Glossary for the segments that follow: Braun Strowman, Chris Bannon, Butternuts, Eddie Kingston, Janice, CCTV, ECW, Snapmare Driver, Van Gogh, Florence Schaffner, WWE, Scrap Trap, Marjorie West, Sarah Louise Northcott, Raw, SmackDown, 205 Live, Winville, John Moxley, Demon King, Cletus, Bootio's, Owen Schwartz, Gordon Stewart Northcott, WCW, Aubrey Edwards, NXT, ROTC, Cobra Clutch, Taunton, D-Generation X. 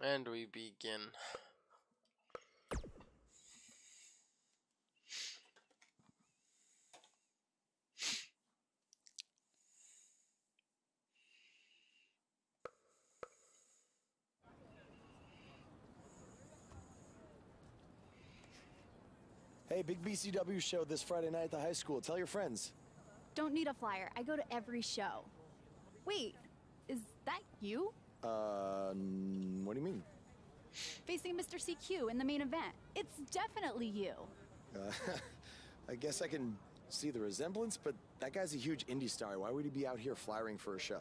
And we begin. Hey, big BCW show this Friday night at the high school. Tell your friends. Don't need a flyer. I go to every show. Wait, is that you? What do you mean? Facing Mr. CQ in the main event. It's definitely you. I guess I can see the resemblance, but that guy's a huge indie star. Why would he be out here flyering for a show?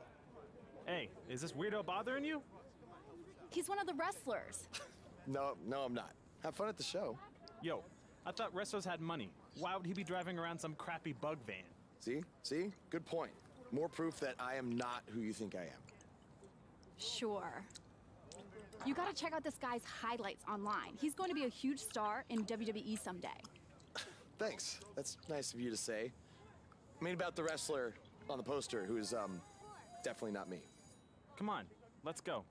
Hey, is this weirdo bothering you? He's one of the wrestlers. No, I'm not. Have fun at the show. Yo. I thought wrestlers had money. Why would he be driving around some crappy bug van? See? Good point. More proof that I am not who you think I am. Sure. You gotta check out this guy's highlights online. He's going to be a huge star in WWE someday. Thanks. That's nice of you to say. I mean about the wrestler on the poster who is, definitely not me. Come on. Let's go.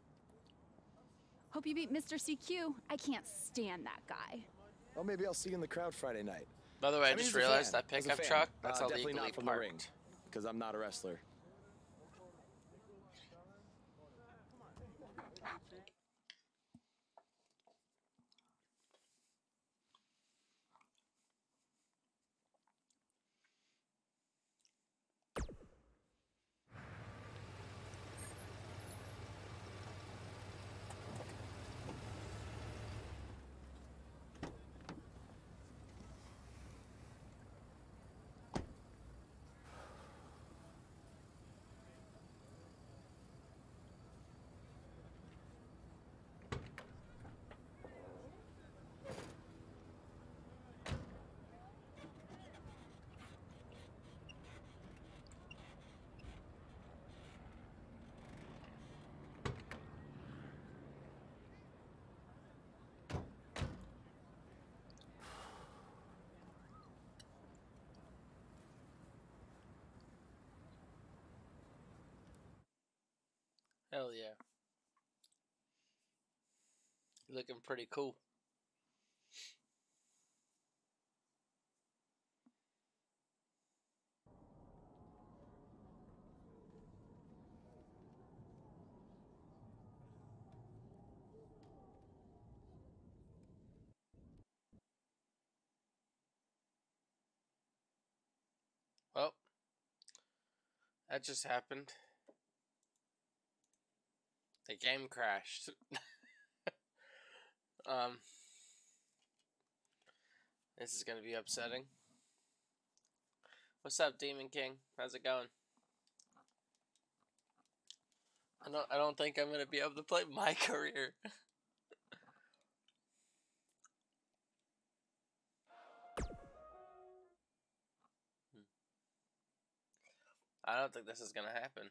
Hope you beat Mr. CQ. I can't stand that guy. Well, maybe I'll see you in the crowd Friday night. By the way, I just realized that pickup truck, that's illegally parked. Definitely not from the ring, because I'm not a wrestler. Hell yeah. You're looking pretty cool. Well, that just happened. The game crashed. This is gonna be upsetting. What's up, Demon King? How's it going? I don't think I'm gonna be able to play my career. I don't think this is gonna happen.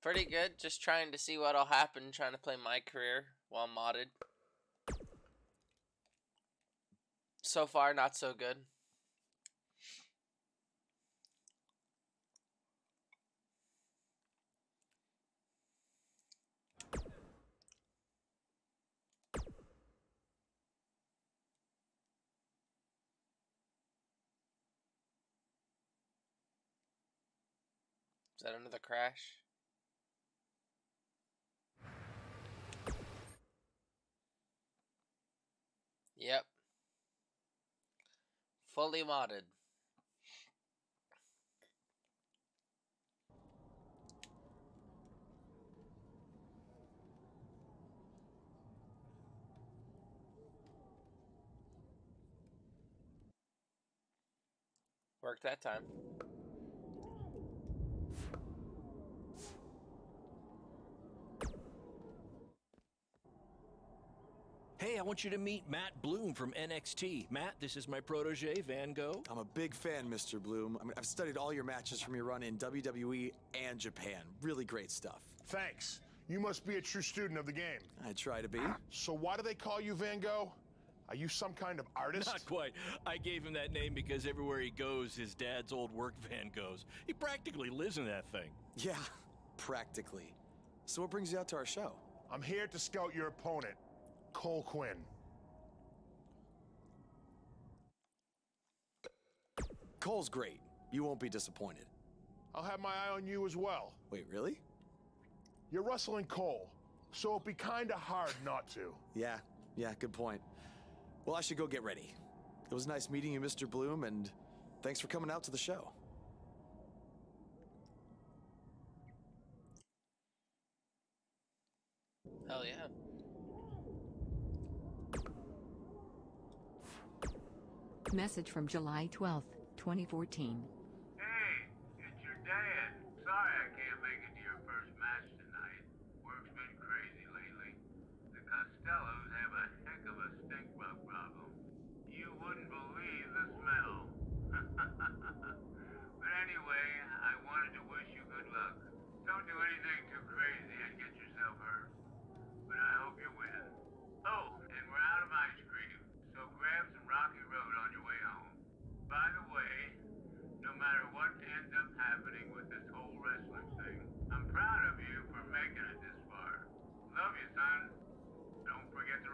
Pretty good, just trying to see what'll happen, trying to play my career while modded. So far, not so good. Is that another crash? Yep. Fully modded. Worked that time. Hey, I want you to meet Matt Bloom from NXT. Matt, this is my protege, Van Gogh. I'm a big fan, Mr. Bloom. I mean, I've studied all your matches from your run in WWE and Japan. Really great stuff. Thanks. You must be a true student of the game. I try to be. So why do they call you Van Gogh? Are you some kind of artist? Not quite. I gave him that name because everywhere he goes, his dad's old work van goes. He practically lives in that thing. Yeah, practically. So what brings you out to our show? I'm here to scout your opponent, Cole Quinn. Cole's great. You won't be disappointed. I'll have my eye on you as well. Wait, really? You're wrestling Cole, so it'd be kinda hard not to. Yeah, good point. Well, I should go get ready. It was nice meeting you, Mr. Bloom, and thanks for coming out to the show. Hell yeah. Message from July 12th, 2014. Hey, it's your dad. Sorry I can't make it to your first match tonight. Work's been crazy lately. The Costellos have a heck of a stink bug problem. You wouldn't believe the smell. But anyway, I wanted to wish you good luck. Don't do anything too crazy and get yourself hurt. But I hope you win. Oh, and we're out of ice cream, so grab some Rocky Road on your way home. By the way, no matter what ends up happening with this whole wrestling thing, I'm proud of you for making it this far. Love you, son. Don't forget the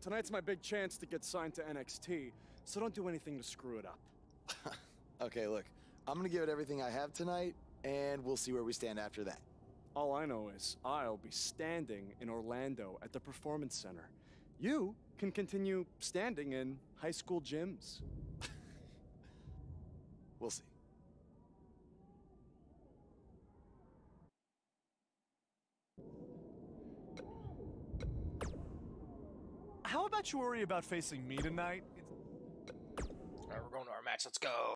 Tonight's my big chance to get signed to NXT, so don't do anything to screw it up. Okay, look, I'm gonna give it everything I have tonight, and we'll see where we stand after that. All I know is I'll be standing in Orlando at the Performance Center. You can continue standing in high school gyms. We'll see. How about you worry about facing me tonight? All right, we're going to our match. Let's go.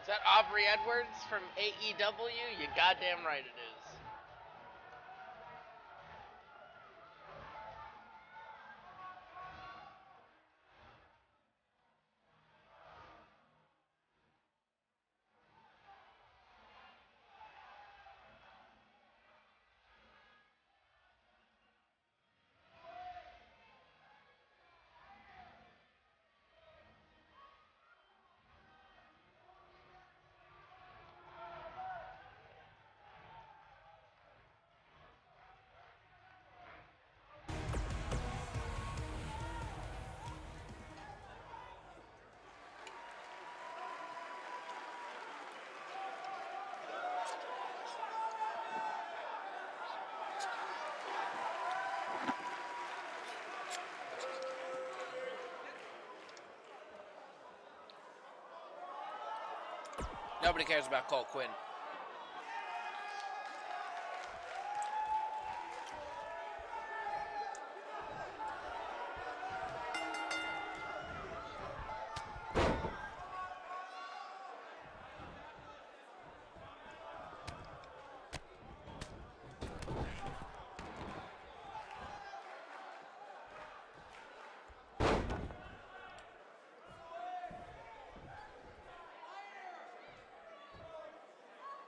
Is that Aubrey Edwards from AEW? You goddamn right it is. Nobody cares about Cole Quinn.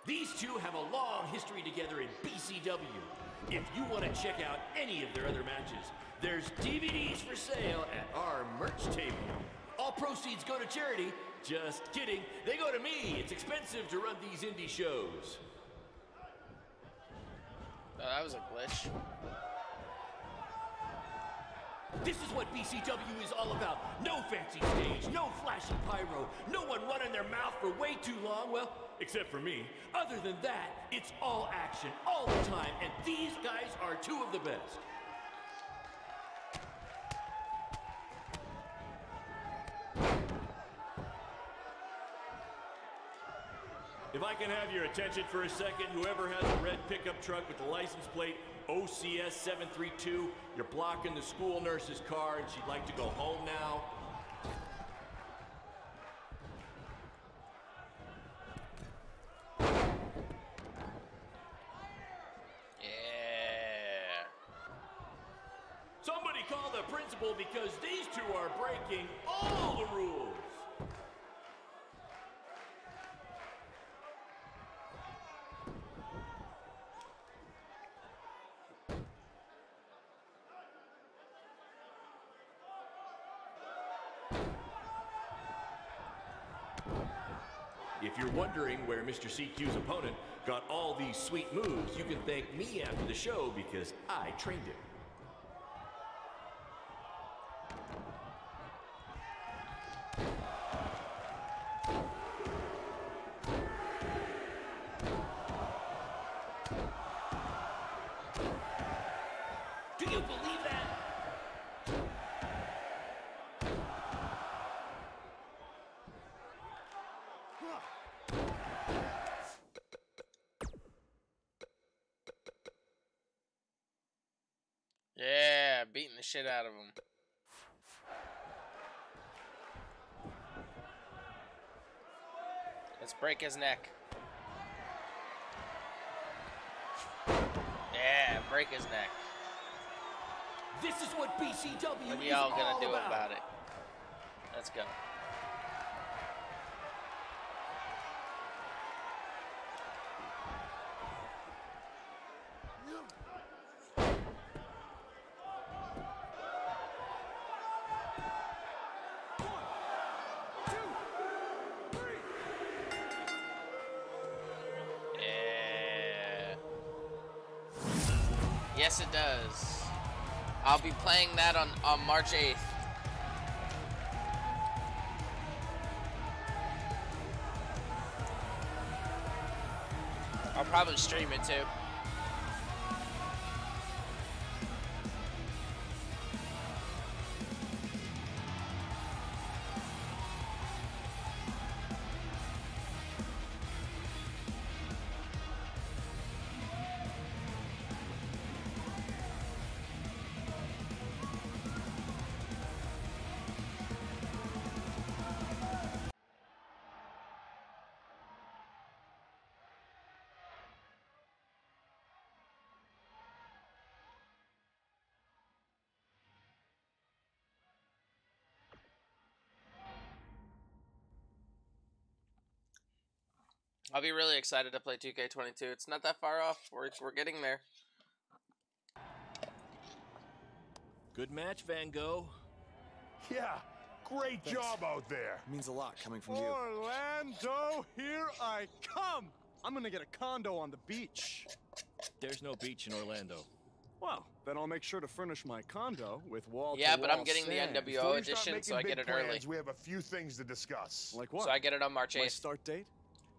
These two have a long history together in BCW. If you want to check out any of their other matches, there's DVDs for sale at our merch table. All proceeds go to charity. Just kidding. They go to me. It's expensive to run these indie shows. Oh, that was a glitch. This is what BCW is all about. No fancy stage, no flashy pyro, no one running their mouth for way too long, well, except for me. Other than that, it's all action, all the time, and these guys are two of the best. If I can have your attention for a second, whoever has a red pickup truck with the license plate OCS 732, you're blocking the school nurse's car, and she'd like to go home now. Yeah. Somebody call the principal because these two are breaking all the rules. If you're wondering where Mr. CQ's opponent got all these sweet moves, you can thank me after the show because I trained him. Yeah, beating the shit out of him. Let's break his neck. Yeah, break his neck. This is what BCW is all gonna do about it. Let's go. Yes, it does. I'll be playing that on March 8th. I'll probably stream it too. I'll be really excited to play 2K22. It's not that far off. We're getting there. Good match, Van Gogh. Yeah, great job out there. It means a lot coming from you. Orlando, here I come. I'm going to get a condo on the beach. There's no beach in Orlando. Well, then I'll make sure to furnish my condo with wall-to-wall sand. Yeah, but I'm getting the NWO edition, so I get it early. We have a few things to discuss. Like what? So I get it on March 8th. My start date?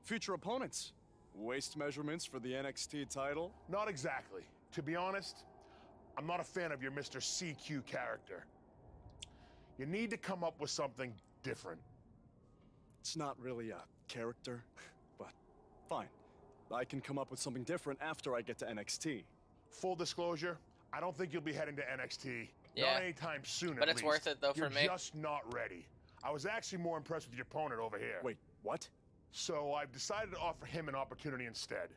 Future opponents, waist measurements for the NXT title? Not exactly. To be honest, I'm not a fan of your Mr. CQ character. You need to come up with something different. It's not really a character, but fine. I can come up with something different after I get to NXT. Full disclosure, I don't think you'll be heading to NXT. Yeah. Not anytime soon, but it's worth it, though, for me. You're just not ready. I was actually more impressed with your opponent over here. Wait, what? So I've decided to offer him an opportunity instead.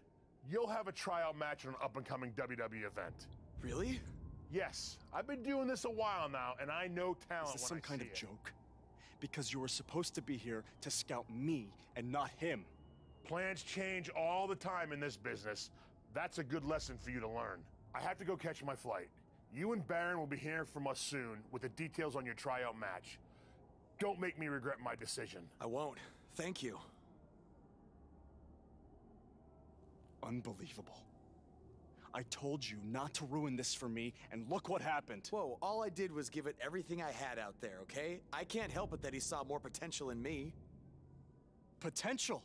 You'll have a tryout match at an up-and-coming WWE event. Really? Yes. I've been doing this a while now, and I know talent. Is this some kind of joke? Because you were supposed to be here to scout me and not him. Plans change all the time in this business. That's a good lesson for you to learn. I have to go catch my flight. You and Baron will be hearing from us soon with the details on your tryout match. Don't make me regret my decision. I won't. Thank you. Unbelievable. I told you not to ruin this for me, and look what happened. Whoa, all I did was give it everything I had out there, okay? I can't help it that he saw more potential in me. Potential?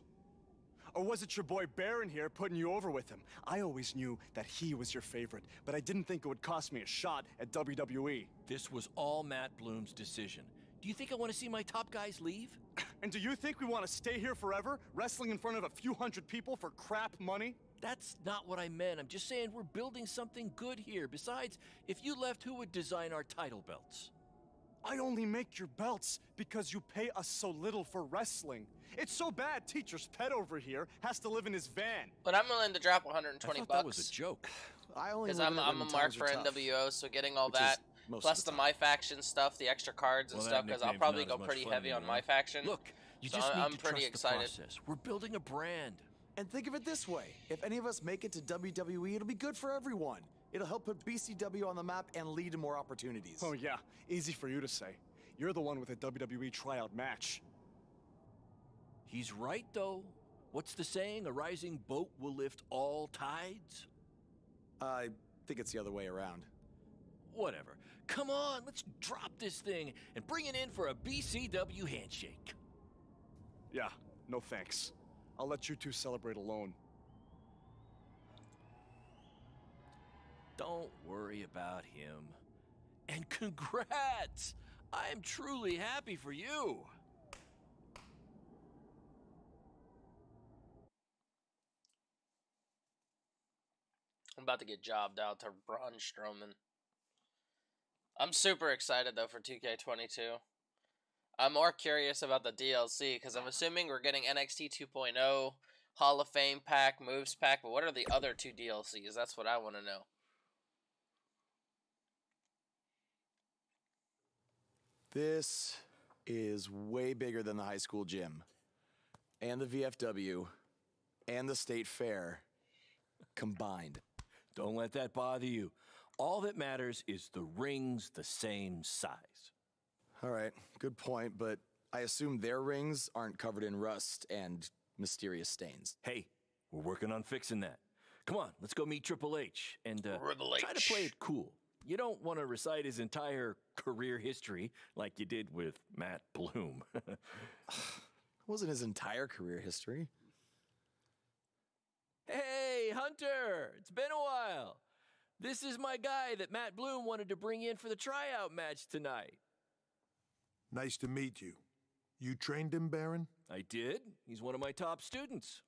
Or was it your boy Baron here putting you over with him? I always knew that he was your favorite, but I didn't think it would cost me a shot at WWE. This was all Matt Bloom's decision. Do you think I want to see my top guys leave? And do you think we want to stay here forever, wrestling in front of a few hundred people for crap money? That's not what I meant. I'm just saying we're building something good here. Besides, if you left, who would design our title belts? I only make your belts because you pay us so little for wrestling. It's so bad teacher's pet over here has to live in his van. But I'm willing to drop 120 bucks. That was a joke. Because I'm a mark for NWO, so getting all that, plus the my faction stuff, the extra cards and stuff, because I'll probably go pretty heavy on my faction. Look, you just need to trust the process. We're building a brand. And think of it this way, if any of us make it to WWE, it'll be good for everyone. It'll help put BCW on the map and lead to more opportunities. Oh yeah, easy for you to say. You're the one with a WWE tryout match. He's right though. What's the saying? A rising boat will lift all tides? I think it's the other way around. Whatever. Come on, let's drop this thing and bring it in for a BCW handshake. Yeah, no thanks. I'll let you two celebrate alone. Don't worry about him. And congrats! I am truly happy for you. I'm about to get jobbed out to Braun Strowman. I'm super excited though for 2K22. I'm more curious about the DLC, because I'm assuming we're getting NXT 2.0, Hall of Fame pack, Moves pack, but what are the other two DLCs? That's what I want to know. This is way bigger than the high school gym, and the VFW, and the state fair combined. Don't let that bother you. All that matters is the ring's the same size. All right, good point, but I assume their rings aren't covered in rust and mysterious stains. Hey, we're working on fixing that. Come on, let's go meet Triple H and try to play it cool. You don't want to recite his entire career history like you did with Matt Bloom. It wasn't his entire career history. Hey, Hunter, it's been a while. This is my guy that Matt Bloom wanted to bring in for the tryout match tonight. Nice to meet you. You trained him, Baron? I did. He's one of my top students.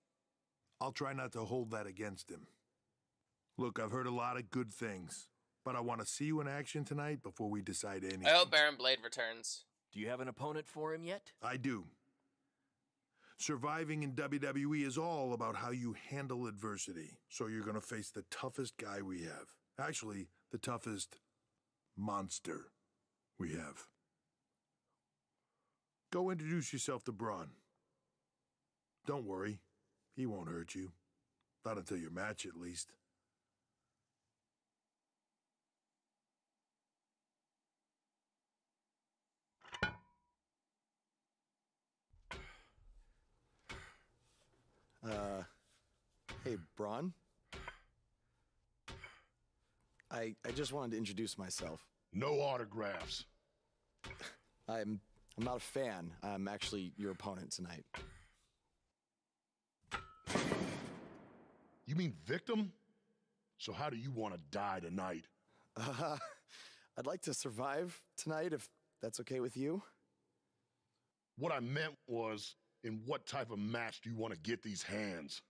I'll try not to hold that against him. Look, I've heard a lot of good things, but I want to see you in action tonight before we decide anything. I hope Baron Blade returns. Do you have an opponent for him yet? I do. Surviving in WWE is all about how you handle adversity, so you're going to face the toughest guy we have. Actually, the toughest monster we have. Go introduce yourself to Braun. Don't worry, he won't hurt you. Not until your match, at least. Hey, Braun? I just wanted to introduce myself. No autographs. I'm not a fan. I'm actually your opponent tonight. You mean victim? So how do you want to die tonight? I'd like to survive tonight, if that's okay with you. What I meant was, in what type of match do you want to get these hands?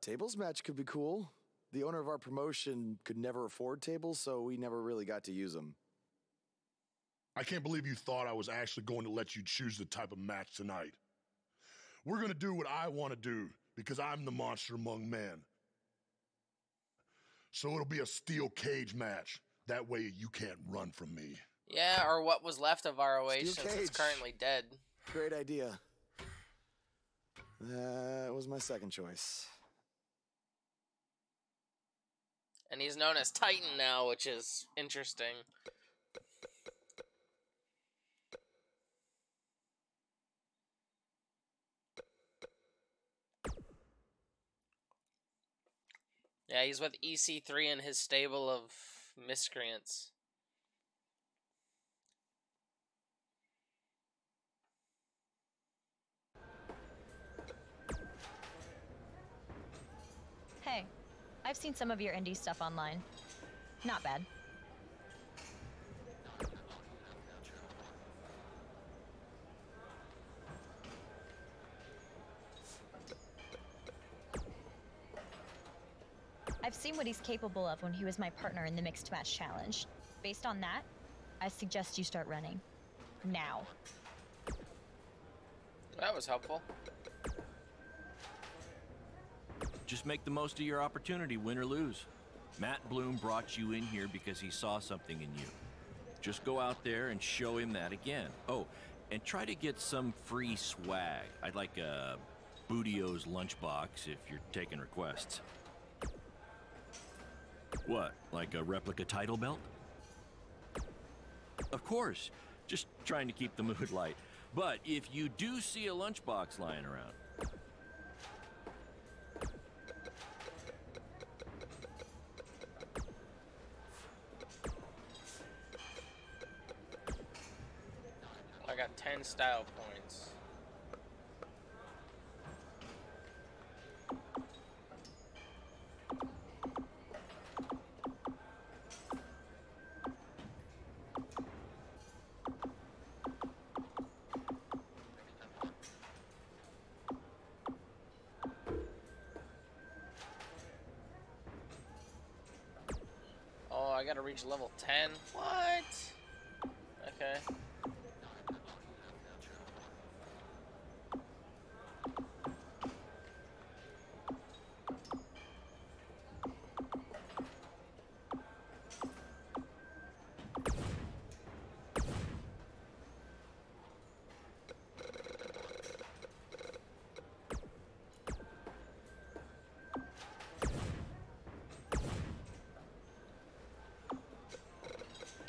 Tables match could be cool. The owner of our promotion could never afford tables, so we never really got to use them. I can't believe you thought I was actually going to let you choose the type of match tonight. We're going to do what I want to do, because I'm the monster among men. So it'll be a steel cage match. That way you can't run from me. Yeah, or what was left of ROH since it's currently dead. Great idea. That was my second choice. And he's known as Titan now, which is interesting. Yeah, he's with EC3 and his stable of miscreants. Hey, I've seen some of your indie stuff online. Not bad. I've seen what he's capable of when he was my partner in the Mixed Match Challenge. Based on that, I suggest you start running. Now. That was helpful. Just make the most of your opportunity, win or lose. Matt Bloom brought you in here because he saw something in you. Just go out there and show him that again. Oh, and try to get some free swag. I'd like a Bootio's lunchbox if you're taking requests. What, like a replica title belt? Of course, just trying to keep the mood light. But if you do see a lunchbox lying around, I got 10 style points. Oh, I gotta reach level 10. What? Okay.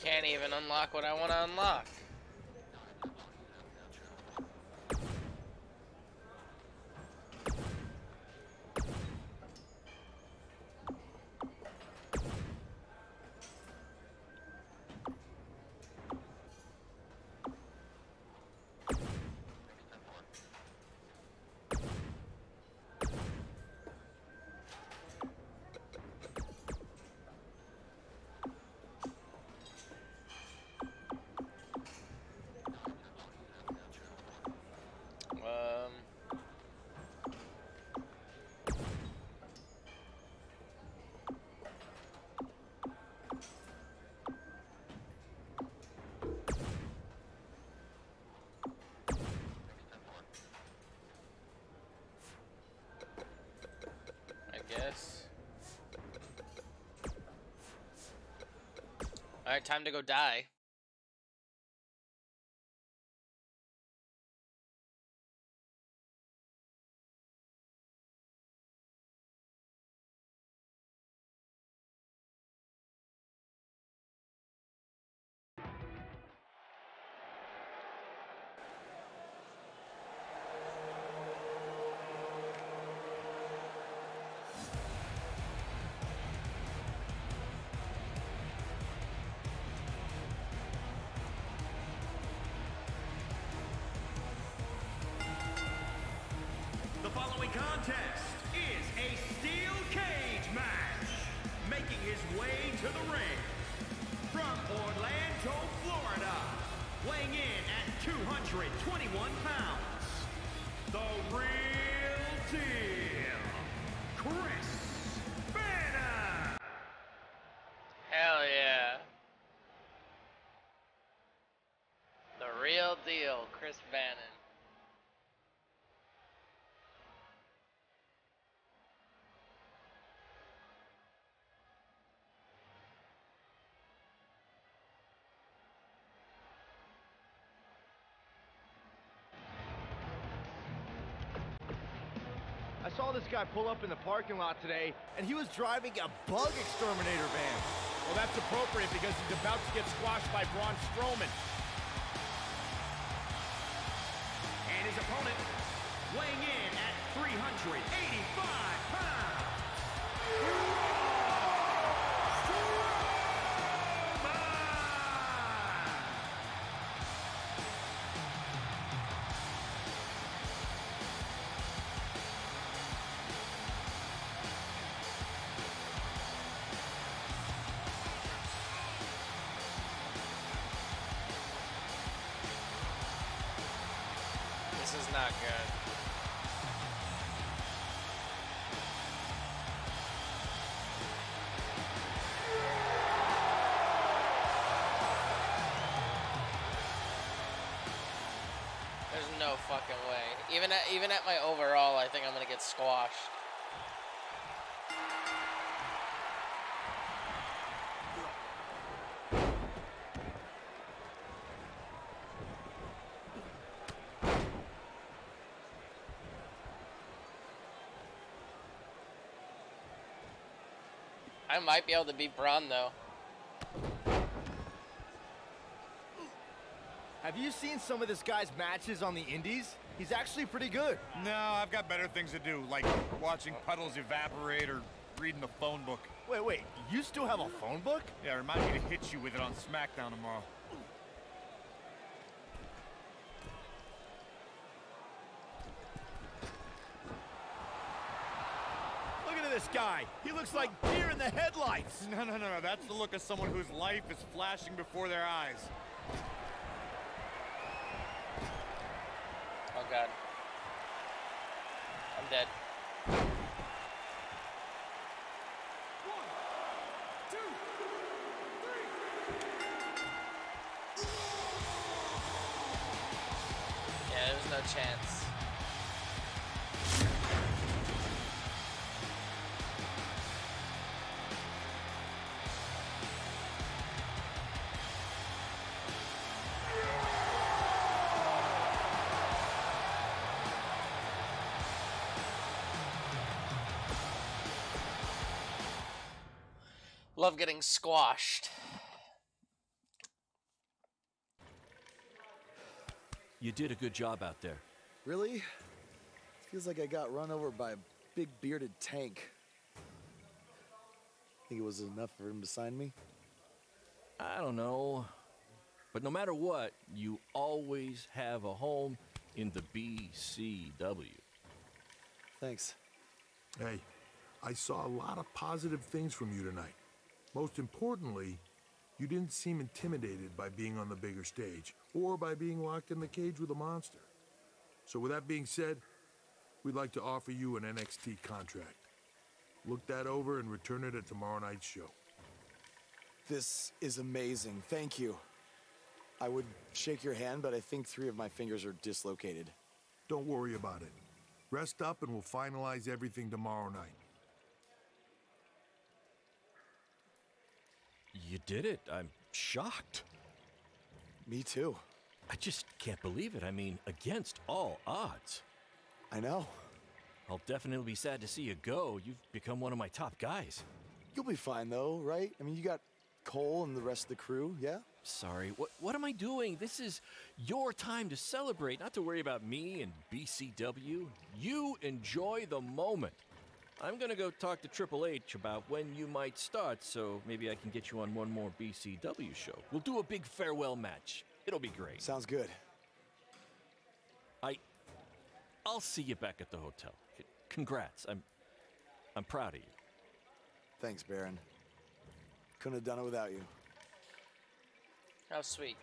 Can't even unlock what I want to unlock. Alright, time to go die. Contest is a steel cage match, making his way to the ring from Orlando, Florida, weighing in at 221 pounds, the real deal, Chris Banner. Hell yeah. The real deal, Chris Banner. saw this guy pull up in the parking lot today, and he was driving a bug exterminator van. Well, that's appropriate because he's about to get squashed by Braun Strowman. And his opponent weighing in at 385 pounds. This is not good. There's no fucking way. Even at my overall, I think I'm gonna get squashed. I might be able to beat Braun, though. Have you seen some of this guy's matches on the indies? He's actually pretty good. No, I've got better things to do, like watching puddles evaporate or reading the phone book. Wait, you still have a phone book? Yeah, remind me to hit you with it on SmackDown tomorrow. This guy, he looks like deer in the headlights. No, that's the look of someone whose life is flashing before their eyes. Oh god, I'm dead. 1, 2, 3. Yeah, there's no chance. Love getting squashed. You did a good job out there. Really? Feels like I got run over by a big bearded tank. Think it was enough for him to sign me? I don't know. But no matter what, you always have a home in the BCW. Thanks. Hey, I saw a lot of positive things from you tonight. Most importantly, you didn't seem intimidated by being on the bigger stage or by being locked in the cage with a monster. So with that being said, we'd like to offer you an NXT contract. Look that over and return it at tomorrow night's show. This is amazing. Thank you. I would shake your hand, but I think 3 of my fingers are dislocated. Don't worry about it. Rest up and we'll finalize everything tomorrow night. You did it. I'm shocked. Me too. I just can't believe it. I mean, against all odds. I know. I'll definitely be sad to see you go. You've become one of my top guys. You'll be fine, though, right? I mean, you got Cole and the rest of the crew, yeah? Sorry, what am I doing? This is your time to celebrate, not to worry about me and BCW. You enjoy the moment. I'm gonna go talk to Triple H about when you might start, so maybe I can get you on one more BCW show. We'll do a big farewell match. It'll be great. Sounds good. I'll see you back at the hotel. Congrats. I'm proud of you. Thanks, Baron. Couldn't have done it without you. How sweet.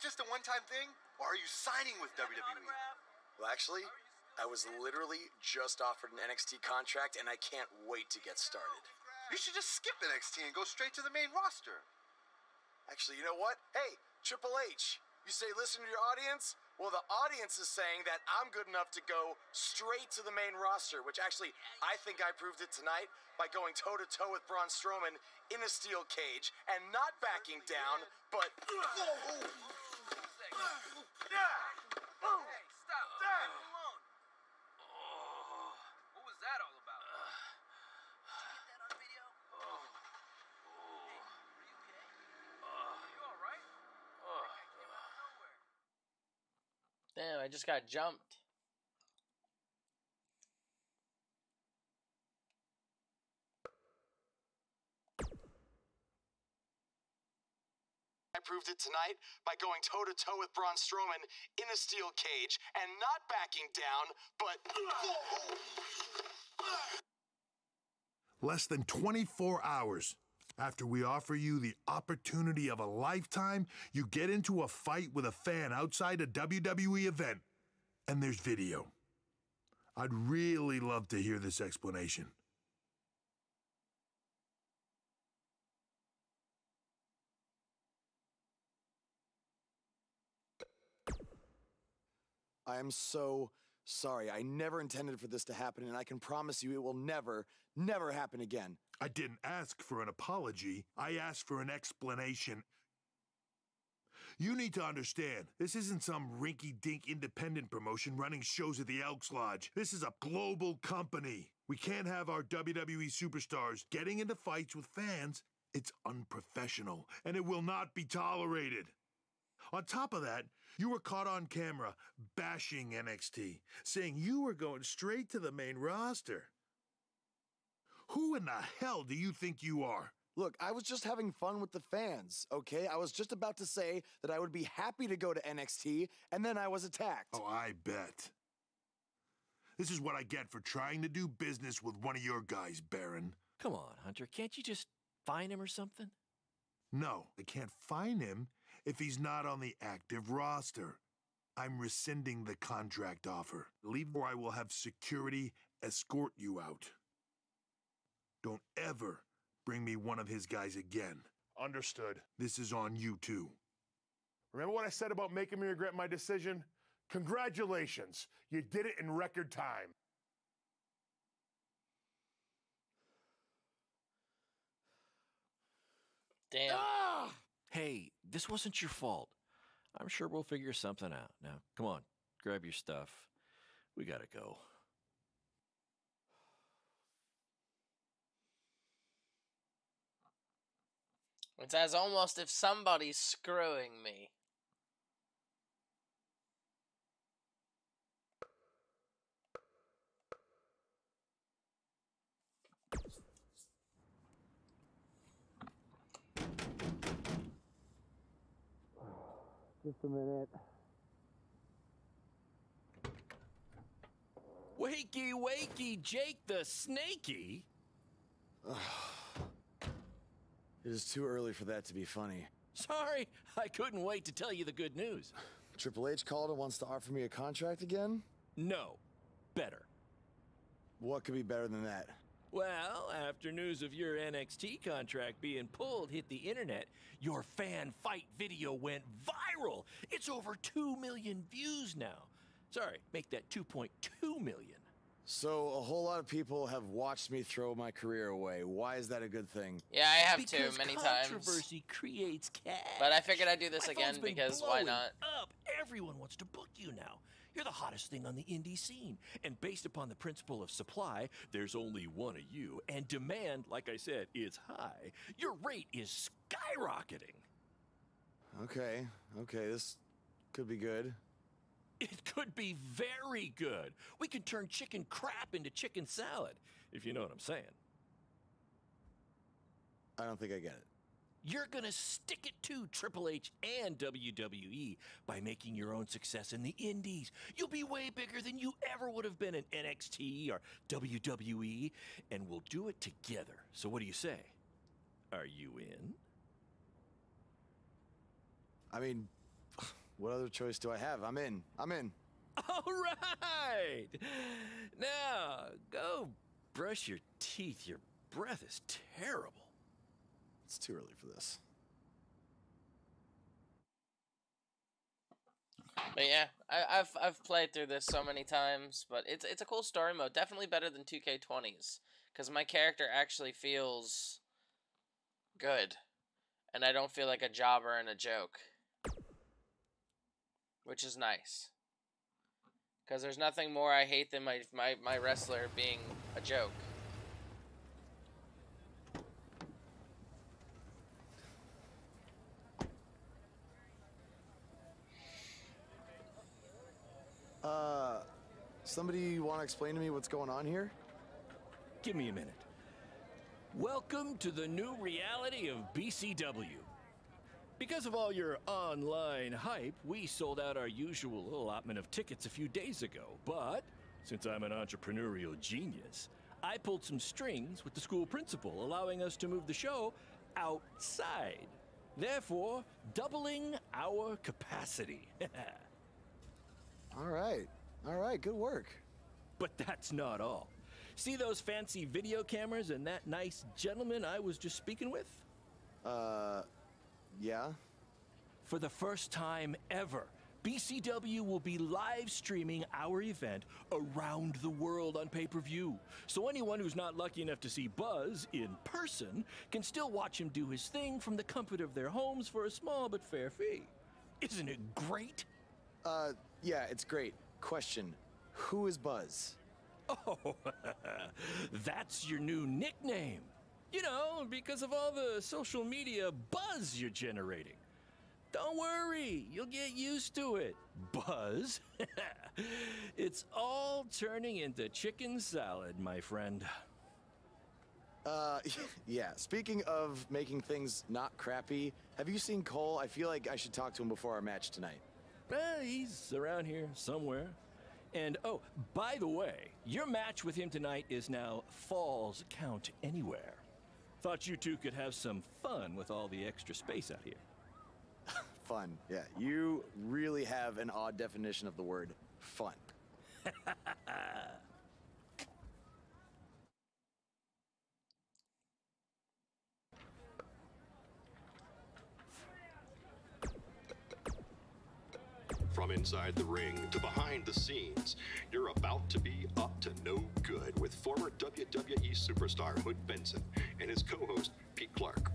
Just a one-time thing, or are you signing with WWE? Well, actually, I was literally just offered an NXT contract, and I can't wait to get started. You should just skip NXT and go straight to the main roster. Actually, you know what? Hey, Triple H, you say listen to your audience? Well, the audience is saying that I'm good enough to go straight to the main roster, which actually I think I proved it tonight by going toe-to-toe with Braun Strowman in a steel cage and not backing down, but... Hey, stop! Leave me alone! What was that all about? Did you get that on video? Hey, are you okay? Are you alright? I came out of nowhere. Damn, I just got jumped. I proved it tonight by going toe-to-toe with Braun Strowman in a steel cage and not backing down, but... Less than 24 hours after we offer you the opportunity of a lifetime, you get into a fight with a fan outside a WWE event, and there's video. I'd really love to hear this explanation. I am so sorry. I never intended for this to happen, and I can promise you it will never, never happen again. I didn't ask for an apology. I asked for an explanation. You need to understand, this isn't some rinky-dink independent promotion running shows at the Elks Lodge. This is a global company. We can't have our WWE superstars getting into fights with fans. It's unprofessional, and it will not be tolerated. On top of that, you were caught on camera bashing NXT, saying you were going straight to the main roster. Who in the hell do you think you are? Look, I was just having fun with the fans, okay? I was just about to say that I would be happy to go to NXT, and then I was attacked. Oh, I bet. This is what I get for trying to do business with one of your guys, Baron. Come on, Hunter. Can't you just fine him or something? No, I can't fine him if he's not on the active roster. I'm rescinding the contract offer. Leave or I will have security escort you out. Don't ever bring me one of his guys again. Understood. This is on you two. Remember what I said about making me regret my decision? Congratulations, you did it in record time. Damn. Ah! Hey, this wasn't your fault. I'm sure we'll figure something out. Now, come on, grab your stuff. We gotta go. It's as almost if somebody's screwing me. Just a minute. Wakey, wakey, Jake the Snakey. It is too early for that to be funny. Sorry, I couldn't wait to tell you the good news. Triple H called and wants to offer me a contract again? No, better. What could be better than that? Well, after news of your NXT contract being pulled hit the internet, your fan fight video went viral. It's over 2 million views now. Sorry, make that 2.2 million. So a whole lot of people have watched me throw my career away. Why is that a good thing? Yeah, I have too, many times. Controversy creates cash. But I figured I'd do this again because why not? Up. Everyone wants to book you now. You're the hottest thing on the indie scene. And based upon the principle of supply, there's only one of you. And demand, like I said, is high. Your rate is skyrocketing. Okay, okay, this could be good. It could be very good. We can turn chicken crap into chicken salad, if you know what I'm saying. I don't think I get it. You're gonna stick it to Triple H and WWE by making your own success in the indies. You'll be way bigger than you ever would have been in NXT or WWE, and we'll do it together. So what do you say? Are you in? I mean, what other choice do I have? I'm in. I'm in. All right. Now, go brush your teeth. Your breath is terrible. It's too early for this. But yeah, I've played through this so many times, but it's a cool story mode. Definitely better than 2K20s, because my character actually feels good, and I don't feel like a jobber and a joke, which is nice. Because there's nothing more I hate than my wrestler being a joke. Somebody want to explain to me what's going on here? Give me a minute. Welcome to the new reality of BCW. Because of all your online hype, we sold out our usual allotment of tickets a few days ago. But since I'm an entrepreneurial genius, I pulled some strings with the school principal, allowing us to move the show outside, therefore doubling our capacity. All right, good work. But that's not all. See those fancy video cameras and that nice gentleman I was just speaking with? Yeah. For the first time ever, BCW will be live streaming our event around the world on pay-per-view. So anyone who's not lucky enough to see Buzz in person can still watch him do his thing from the comfort of their homes for a small but fair fee. Isn't it great? Yeah, it's great. Question, who is Buzz? Oh, that's your new nickname. You know, because of all the social media buzz you're generating. Don't worry, you'll get used to it. Buzz? It's all turning into chicken salad, my friend. Yeah, speaking of making things not crappy, have you seen Cole? I feel like I should talk to him before our match tonight. He's around here somewhere. And, oh, by the way, your match with him tonight is now Falls Count Anywhere. Thought you two could have some fun with all the extra space out here. Fun, yeah. You really have an odd definition of the word fun. From inside the ring to behind the scenes, you're about to be up to no good with former WWE superstar Hood Benson and his co-host Pete Clark.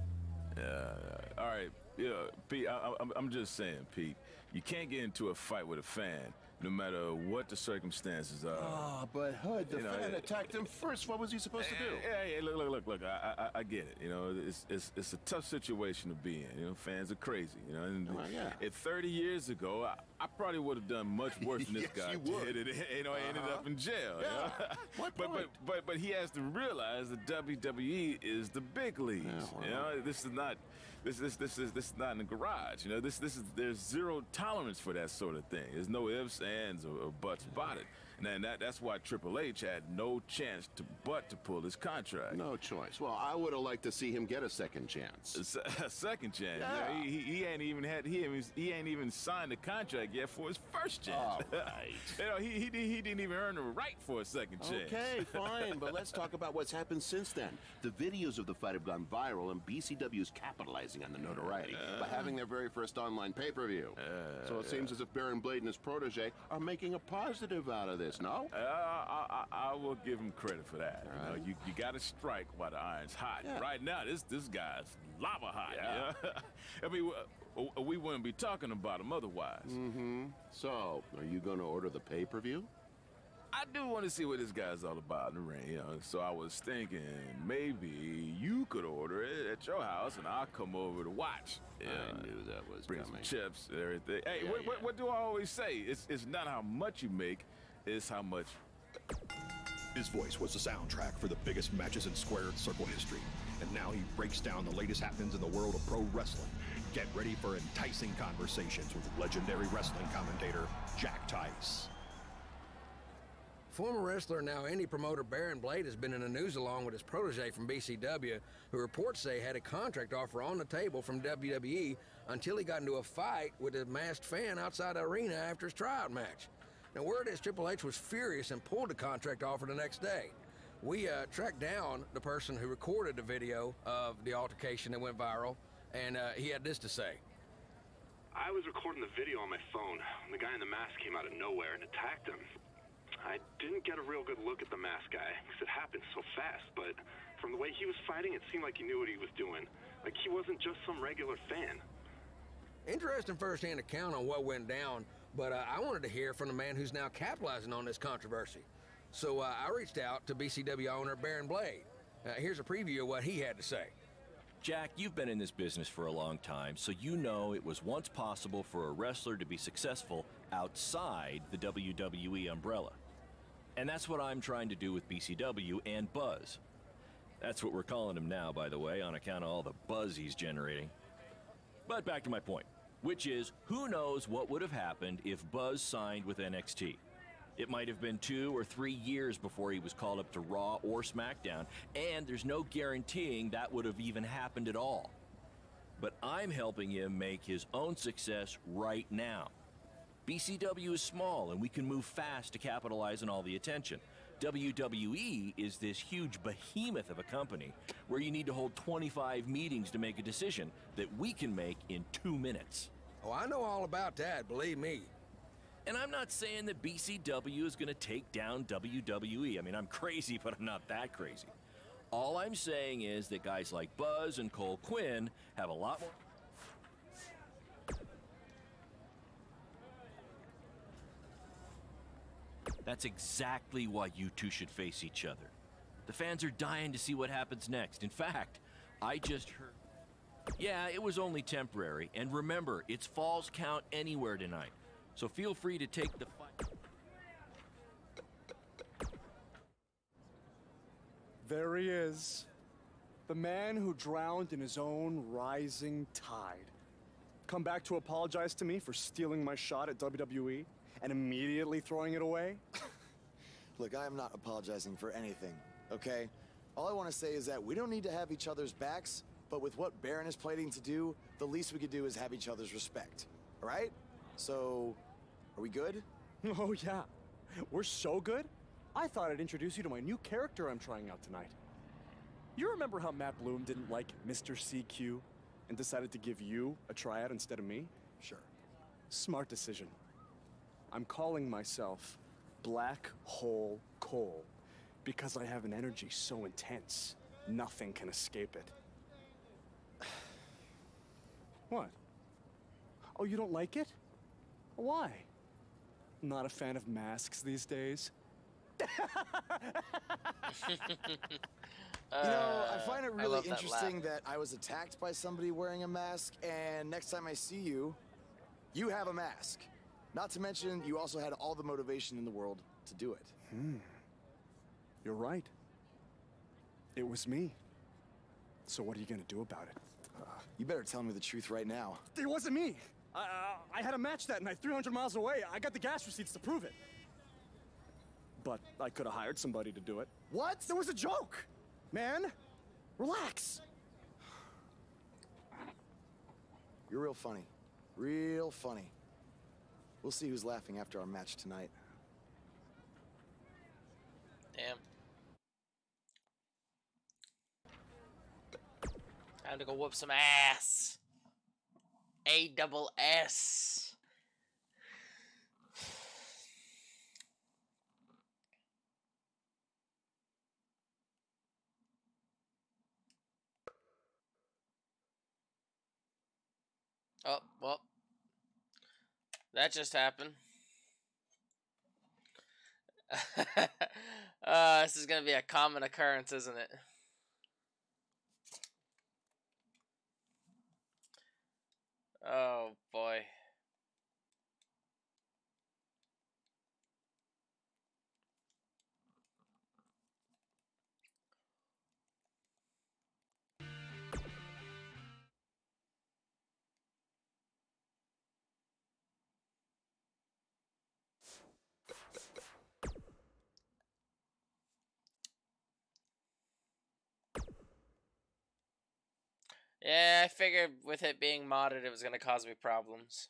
All right, yeah, Pete, I'm just saying, Pete, you can't get into a fight with a fan, no matter what the circumstances are. Oh, but Hood, the fan attacked him first. What was he supposed to do? Yeah, look, I get it. You know, it's a tough situation to be in. You know, fans are crazy. You know, and if 30 years ago, I probably would have done much worse than this guy did. You know, I ended up in jail. Yeah. You know? But he has to realize that WWE is the big leagues. Yeah, you know, this is not. This is not in the garage, you know. There's zero tolerance for that sort of thing. There's no ifs, ands, or buts about it. And that's why Triple H had no chance but to pull his contract. No choice. Well, I would have liked to see him get a second chance. A second chance? Yeah. You know, he ain't even had he ain't even signed the contract yet for his first chance. All right. You know, he didn't even earn the right for a second chance. Okay, fine, but let's talk about what's happened since then. The videos of the fight have gone viral, and BCW's capitalizing on the notoriety by having their very first online pay-per-view. So it seems as if Baron Blade and his protege are making a positive out of this. No? I will give him credit for that. Right. You know, you gotta strike while the iron's hot. Yeah. Right now, this guy's lava hot. Yeah. You know? I mean, we wouldn't be talking about him otherwise. Mm-hmm. So, are you gonna order the pay-per-view? I do want to see what this guy's all about in the ring, you know. So I was thinking maybe you could order it at your house, and I'll come over to watch. Yeah, I knew that was coming. Bring some chips and everything. Hey, yeah, what do I always say? It's not how much you make. Is how much. His voice was the soundtrack for the biggest matches in Squared Circle history, and now he breaks down the latest happenings in the world of pro wrestling. Get ready for enticing conversations with legendary wrestling commentator Jack Tice. Former wrestler, now indie promoter Baron Blade has been in the news along with his protege from BCW, who reports say had a contract offer on the table from WWE until he got into a fight with a masked fan outside the arena after his tryout match. Now, word is Triple H was furious and pulled the contract offer the next day. We tracked down the person who recorded the video of the altercation that went viral, and he had this to say. I was recording the video on my phone. The guy in the mask came out of nowhere and attacked him. I didn't get a real good look at the mask guy, because it happened so fast, but from the way he was fighting, it seemed like he knew what he was doing. Like, he wasn't just some regular fan. Interesting first-hand account on what went down, but I wanted to hear from the man who's now capitalizing on this controversy. So I reached out to BCW owner Baron Blade. Here's a preview of what he had to say. Jack, you've been in this business for a long time, so you know it was once possible for a wrestler to be successful outside the WWE umbrella. And that's what I'm trying to do with BCW and Buzz. That's what we're calling him now, by the way, on account of all the buzz he's generating. But back to my point, which is, who knows what would have happened if Buzz signed with NXT? It might have been 2 or 3 years before he was called up to Raw or SmackDown, and there's no guaranteeing that would have even happened at all. But I'm helping him make his own success right now. BCW is small, and we can move fast to capitalize on all the attention. WWE is this huge behemoth of a company where you need to hold 25 meetings to make a decision that we can make in 2 minutes. Oh, I know all about that, believe me. And I'm not saying that BCW is going to take down WWE. I mean, I'm crazy, but I'm not that crazy. All I'm saying is that guys like Buzz and Cole Quinn have a lot more... That's exactly why you two should face each other. The fans are dying to see what happens next. In fact, I just heard... Yeah, it was only temporary. And remember, it's falls count anywhere tonight. So feel free to take the fight. There he is. The man who drowned in his own rising tide. Come back to apologize to me for stealing my shot at WWE and immediately throwing it away? Look, I am not apologizing for anything, okay? All I want to say is that we don't need to have each other's backs, but with what Baron is planning to do, the least we could do is have each other's respect, all right? So, are we good? Oh, yeah. We're so good? I thought I'd introduce you to my new character I'm trying out tonight. You remember how Matt Bloom didn't like Mr. CQ and decided to give you a tryout instead of me? Sure. Smart decision. I'm calling myself Black Hole Cole because I have an energy so intense, nothing can escape it. What? Oh, you don't like it? Why? Not a fan of masks these days. You know, I find it really interesting that I was attacked by somebody wearing a mask, and next time I see you, you have a mask. Not to mention, you also had all the motivation in the world to do it. Hmm. You're right. It was me. So what are you going to do about it? You better tell me the truth right now. It wasn't me! I had a match that night, 300 miles away. I got the gas receipts to prove it. But I could have hired somebody to do it. What? There was a joke! Man, relax. You're real funny. Real funny. We'll see who's laughing after our match tonight. Damn. Time to go whoop some ass. ASS. Oh, well. That just happened. This is going to be a common occurrence, isn't it? Oh, boy. Yeah, I figured with it being modded, it was going to cause me problems.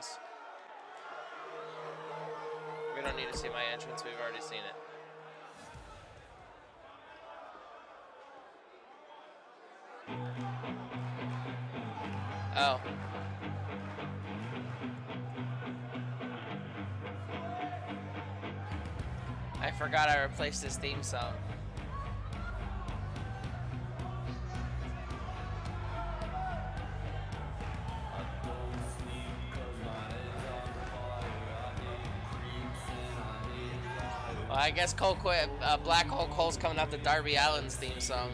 this. We don't need to see my entrance, we've already seen it. Oh. I forgot I replaced this theme song. Well, I guess Cole Quinn, Black Hole Cole's coming up to Darby Allin's theme song.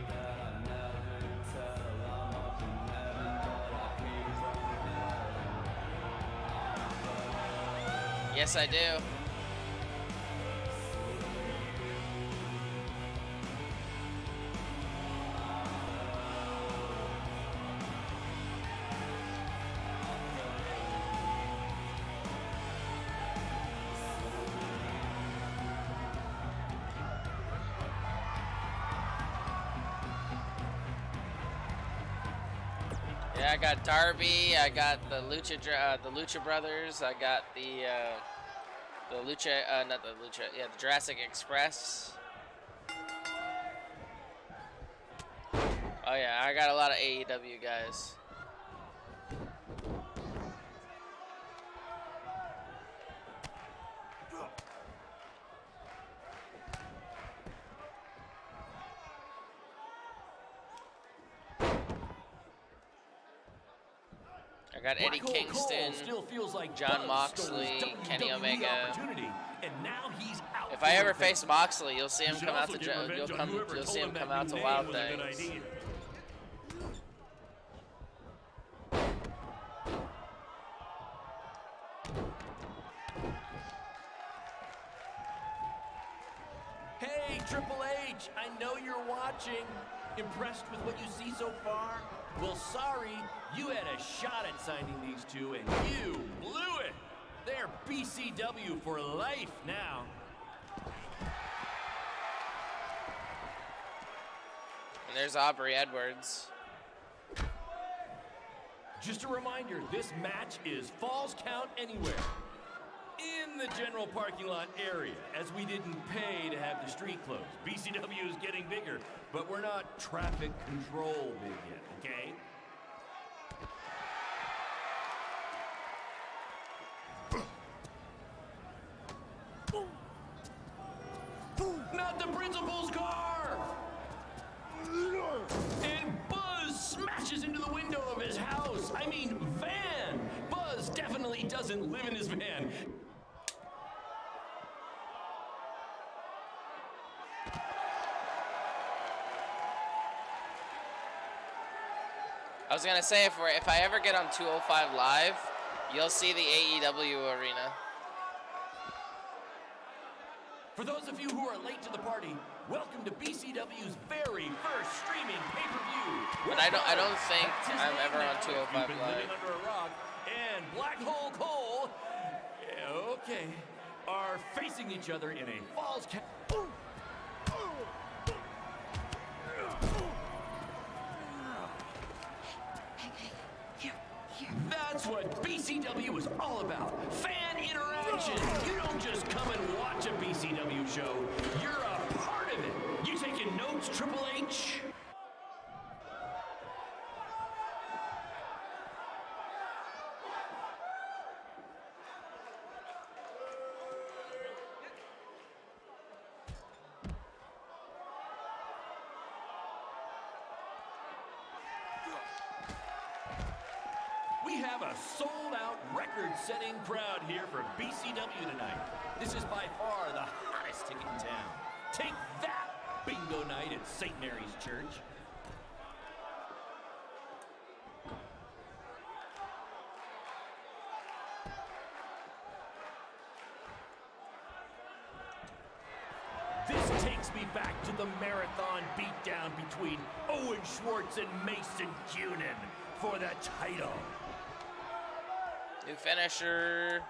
Yes, I do. Yeah, I got Darby, I got the Lucha Brothers, I got the Jurassic Express. Oh yeah, I got a lot of AEW guys. I got Eddie Kingston, John Moxley, Kenny Omega. If I ever face Moxley, you'll see him come out to Wild Things. Hey, Triple H, I know you're watching. Impressed with what you see so far? Well, sorry, you had a shot at signing these two, and you blew it. They're BCW for life now. And there's Aubrey Edwards. Just a reminder, this match is Falls Count Anywhere. In the general parking lot area, as we didn't pay to have the street closed. BCW is getting bigger, but we're not traffic control big yet, okay? Not the principal's car! And Buzz smashes into the window of his house. I mean, van! Buzz definitely doesn't live in his van. I was gonna say, if I ever get on 205 Live, you'll see the AEW arena. For those of you who are late to the party, welcome to BCW's very first streaming pay-per-view. But I don't think I'm ever on 205 Live. Under a rock, and Black Hole Cole, okay, are facing each other in a Falls Count. That's what BCW is all about. Fan interaction. You don't just come and watch a BCW show. You're a part of it. You taking notes, Triple H? Setting crowd here for BCW tonight. This is by far the hottest ticket in town. Take that, bingo night at St. Mary's Church. This takes me back to the marathon beatdown between Owen Schwartz and Mason Cunin for the title. New finisher.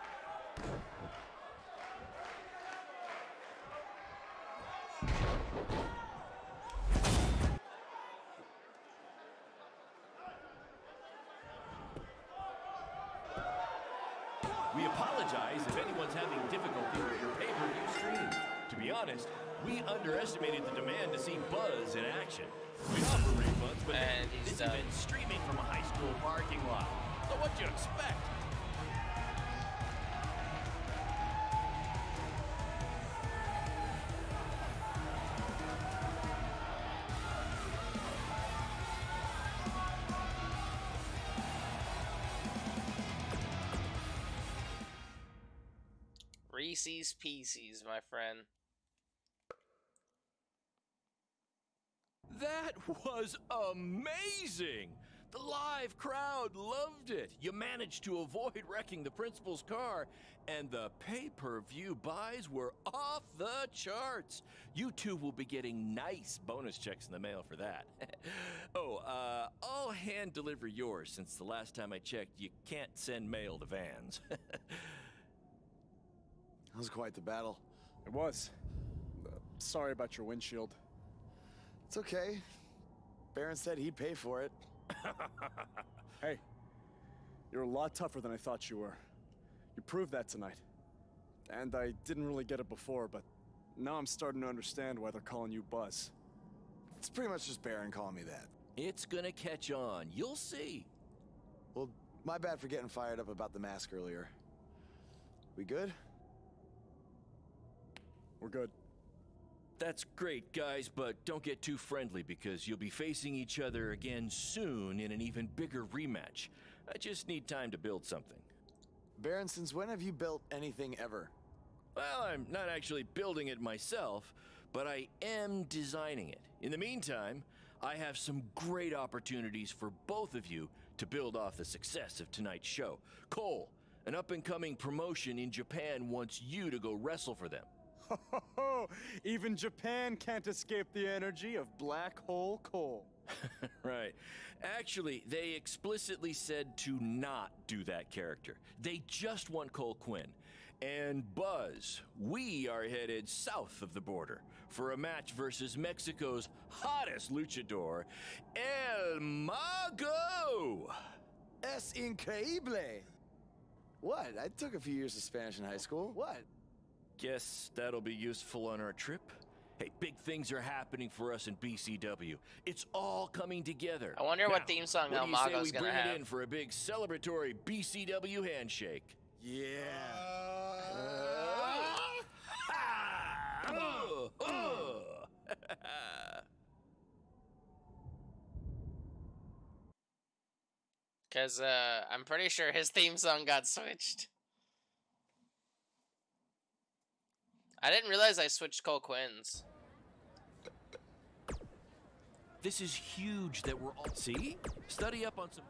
We apologize if anyone's having difficulty with your pay-per-view stream. To be honest, we underestimated the demand to see Buzz in action. We offer refunds, but this has been streaming from a high school parking lot. So what'd you expect? Reese's Pieces, my friend. That was amazing! The live crowd loved it. You managed to avoid wrecking the principal's car, and the pay-per-view buys were off the charts. You two will be getting nice bonus checks in the mail for that. I'll hand deliver yours, since the last time I checked, you can't send mail to Vans. That was quite the battle. It was. Sorry about your windshield. It's okay. Baron said he'd pay for it. Hey, you're a lot tougher than I thought you were. You proved that tonight. And I didn't really get it before, but now I'm starting to understand why they're calling you Buzz. It's pretty much just Baron calling me that. It's gonna catch on. You'll see. Well, my bad for getting fired up about the mask earlier. We good? We're good. That's great, guys, but don't get too friendly because you'll be facing each other again soon in an even bigger rematch. I just need time to build something. Baron, since when have you built anything ever? Well, I'm not actually building it myself, but I am designing it. In the meantime, I have some great opportunities for both of you to build off the success of tonight's show. Cole, an up-and-coming promotion in Japan wants you to go wrestle for them. Even Japan can't escape the energy of Black Hole Cole. Right. Actually, they explicitly said to not do that character. They just want Cole Quinn. And Buzz, we are headed south of the border for a match versus Mexico's hottest luchador, El Mago! Es increíble! What? I took a few years of Spanish in high school. What? Guess that'll be useful on our trip. Hey, big things are happening for us in BCW. It's all coming together. I wonder now, what theme song El Mago's gonna have. We bring it in for a big celebratory BCW handshake. Yeah. Because I'm pretty sure his theme song got switched. I didn't realize I switched Cole Quinn's. This is huge that we're all... See? Study up on some...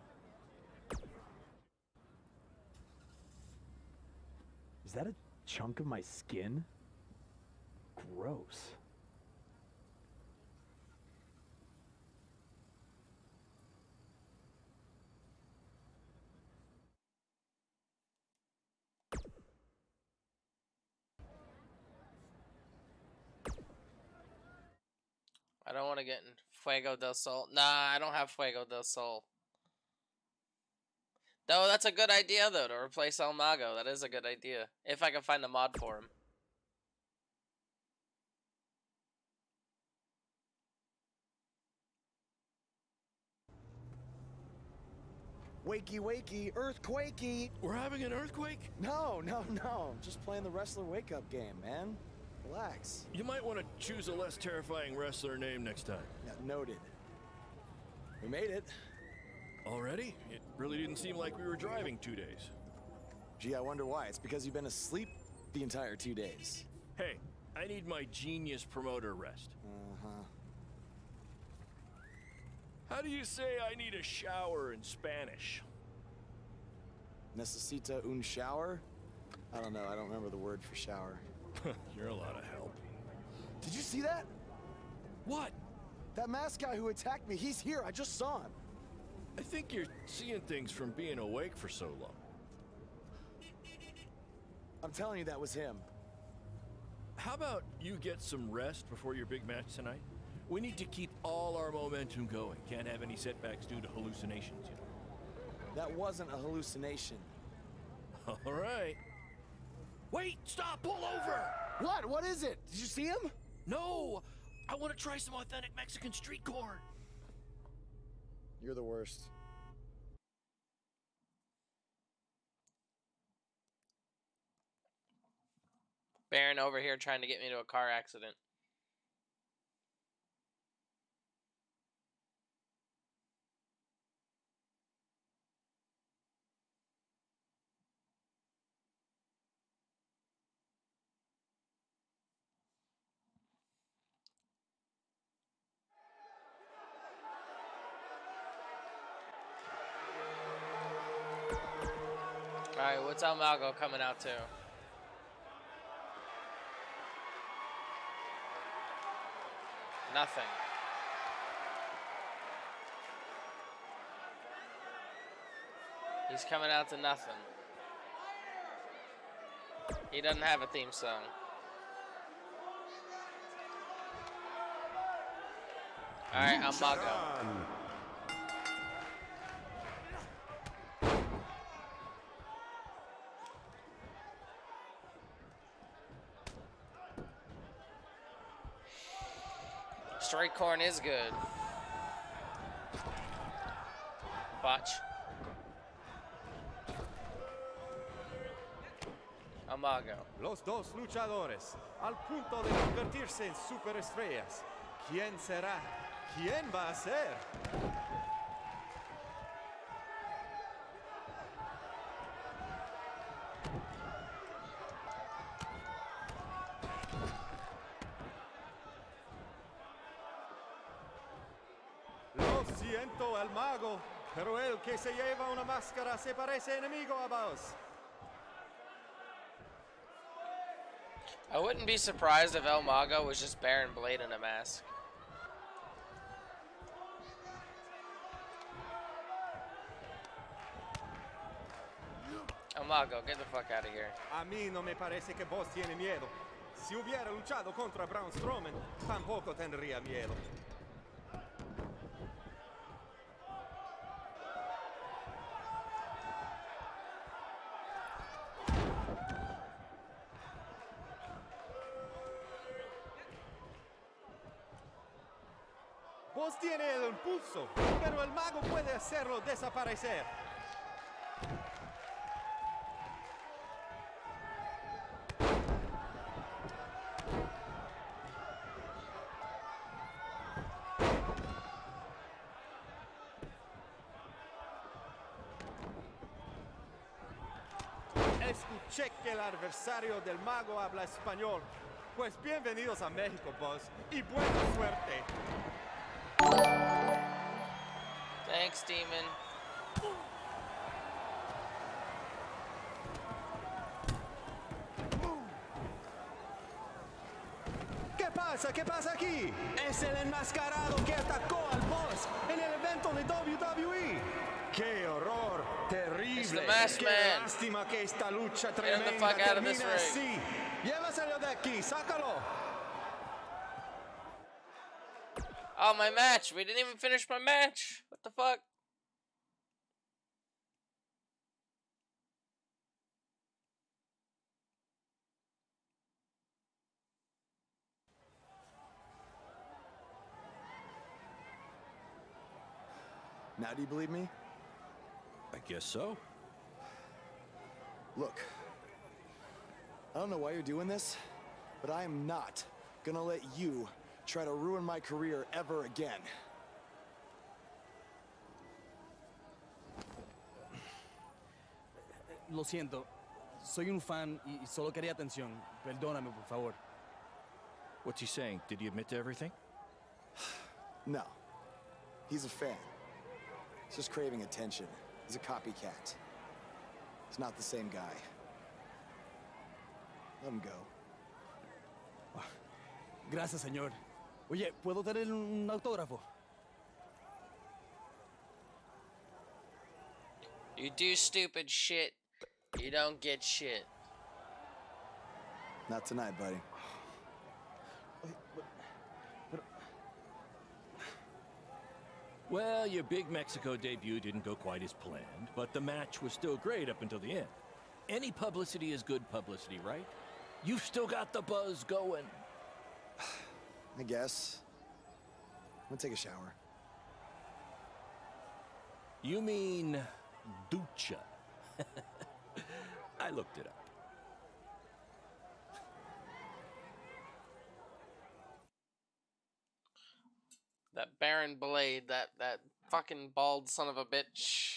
Is that a chunk of my skin? Gross. I don't want to get in Fuego del Sol. Nah, I don't have Fuego del Sol. Though that's a good idea, though, to replace El Mago. That is a good idea. If I can find the mod for him. Wakey, wakey, earthquakey. We're having an earthquake? No. I'm just playing the wrestler wake-up game, man. Relax. You might want to choose a less terrifying wrestler name next time. Noted. We made it. Already? It really didn't seem like we were driving 2 days. Gee, I wonder why. It's because you've been asleep the entire 2 days. Hey, I need my genius promoter rest. How do you say I need a shower in Spanish? Necesita un shower? I don't know. I don't remember the word for shower. You're a lot of help. Did you see that? What? That masked guy who attacked me, he's here. I just saw him. I think you're seeing things from being awake for so long. I'm telling you, that was him. How about you get some rest before your big match tonight? We need to keep all our momentum going. Can't have any setbacks due to hallucinations, you know. That wasn't a hallucination. All right. Wait, stop, pull over! What? What is it? Did you see him? No! I want to try some authentic Mexican street corn. You're the worst. Baron over here trying to get me into a car accident. Alright, what's El Mago coming out to? Nothing. He's coming out to nothing. He doesn't have a theme song. Alright, El Mago. Straight corn is good. Watch. El Mago. Los dos luchadores al punto de convertirse en superestrellas. ¿Quién será? ¿Quién va a ser? El Mago, pero el que se lleva una máscara se parece enemigo a Baos. I wouldn't be surprised if El Mago was just Baron Blade in a mask. El Mago, get the fuck out of here. A mí no me parece que vos tiene miedo. Si hubiera luchado contra Braun Strowman, tampoco tendría miedo. Tiene el impulso, pero el mago puede hacerlo desaparecer. Escuché que el adversario del mago habla español. Pues bienvenidos a México, boss, y buena suerte. Thanks, Demon. ¿Qué pasa? ¿Qué pasa aquí? Es el enmascarado que atacó al boss en el evento de WWE. ¡Qué horror! ¡Terrible! ¡Qué lástima que esta lucha tremenda termina así! ¡Llévaselo de aquí! ¡Sácalo! Oh, my match. We didn't even finish my match. What the fuck? Now do you believe me? I guess so. Look, I don't know why you're doing this, but I am not gonna let you try to ruin my career ever again. Lo siento. Soy un fan y solo quería atención. Perdóname, por favor. What's he saying? Did he admit to everything? No. He's a fan. He's just craving attention. He's a copycat. He's not the same guy. Let him go. Gracias, señor. Oye, ¿puedo tener un autógrafo? You do stupid shit, you don't get shit. Not tonight, buddy. Well, your big Mexico debut didn't go quite as planned, but the match was still great up until the end. Any publicity is good publicity, right? You've still got the buzz going. I guess. I'm gonna take a shower. You mean ducha. I looked it up. That Baron Blade, that fucking bald son of a bitch.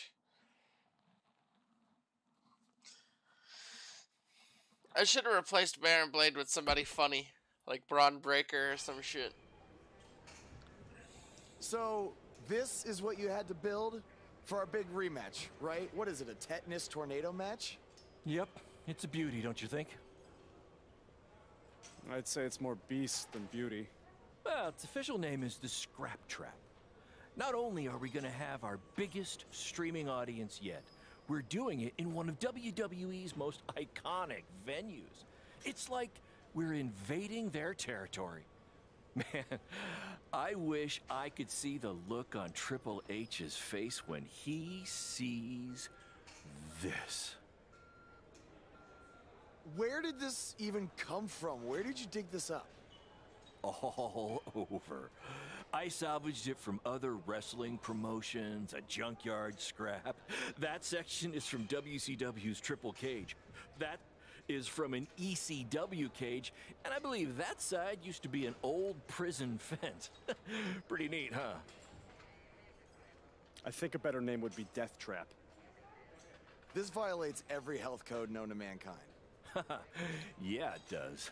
I should have replaced Baron Blade with somebody funny, like Braun Breaker or some shit. So, this is what you had to build for our big rematch, right? What is it, a tetanus tornado match? Yep, it's a beauty, don't you think? I'd say it's more beast than beauty. Well, its official name is the Scrap Trap. Not only are we going to have our biggest streaming audience yet, we're doing it in one of WWE's most iconic venues. It's like we're invading their territory. Man, I wish I could see the look on Triple H's face when he sees this. Where did this even come from? Where did you dig this up? All over. I salvaged it from other wrestling promotions, a junkyard scrap. That section is from WCW's Triple Cage. That is from an ECW cage, and I believe that side used to be an old prison fence. Pretty neat, huh? I think a better name would be Death Trap. This violates every health code known to mankind. Yeah, it does.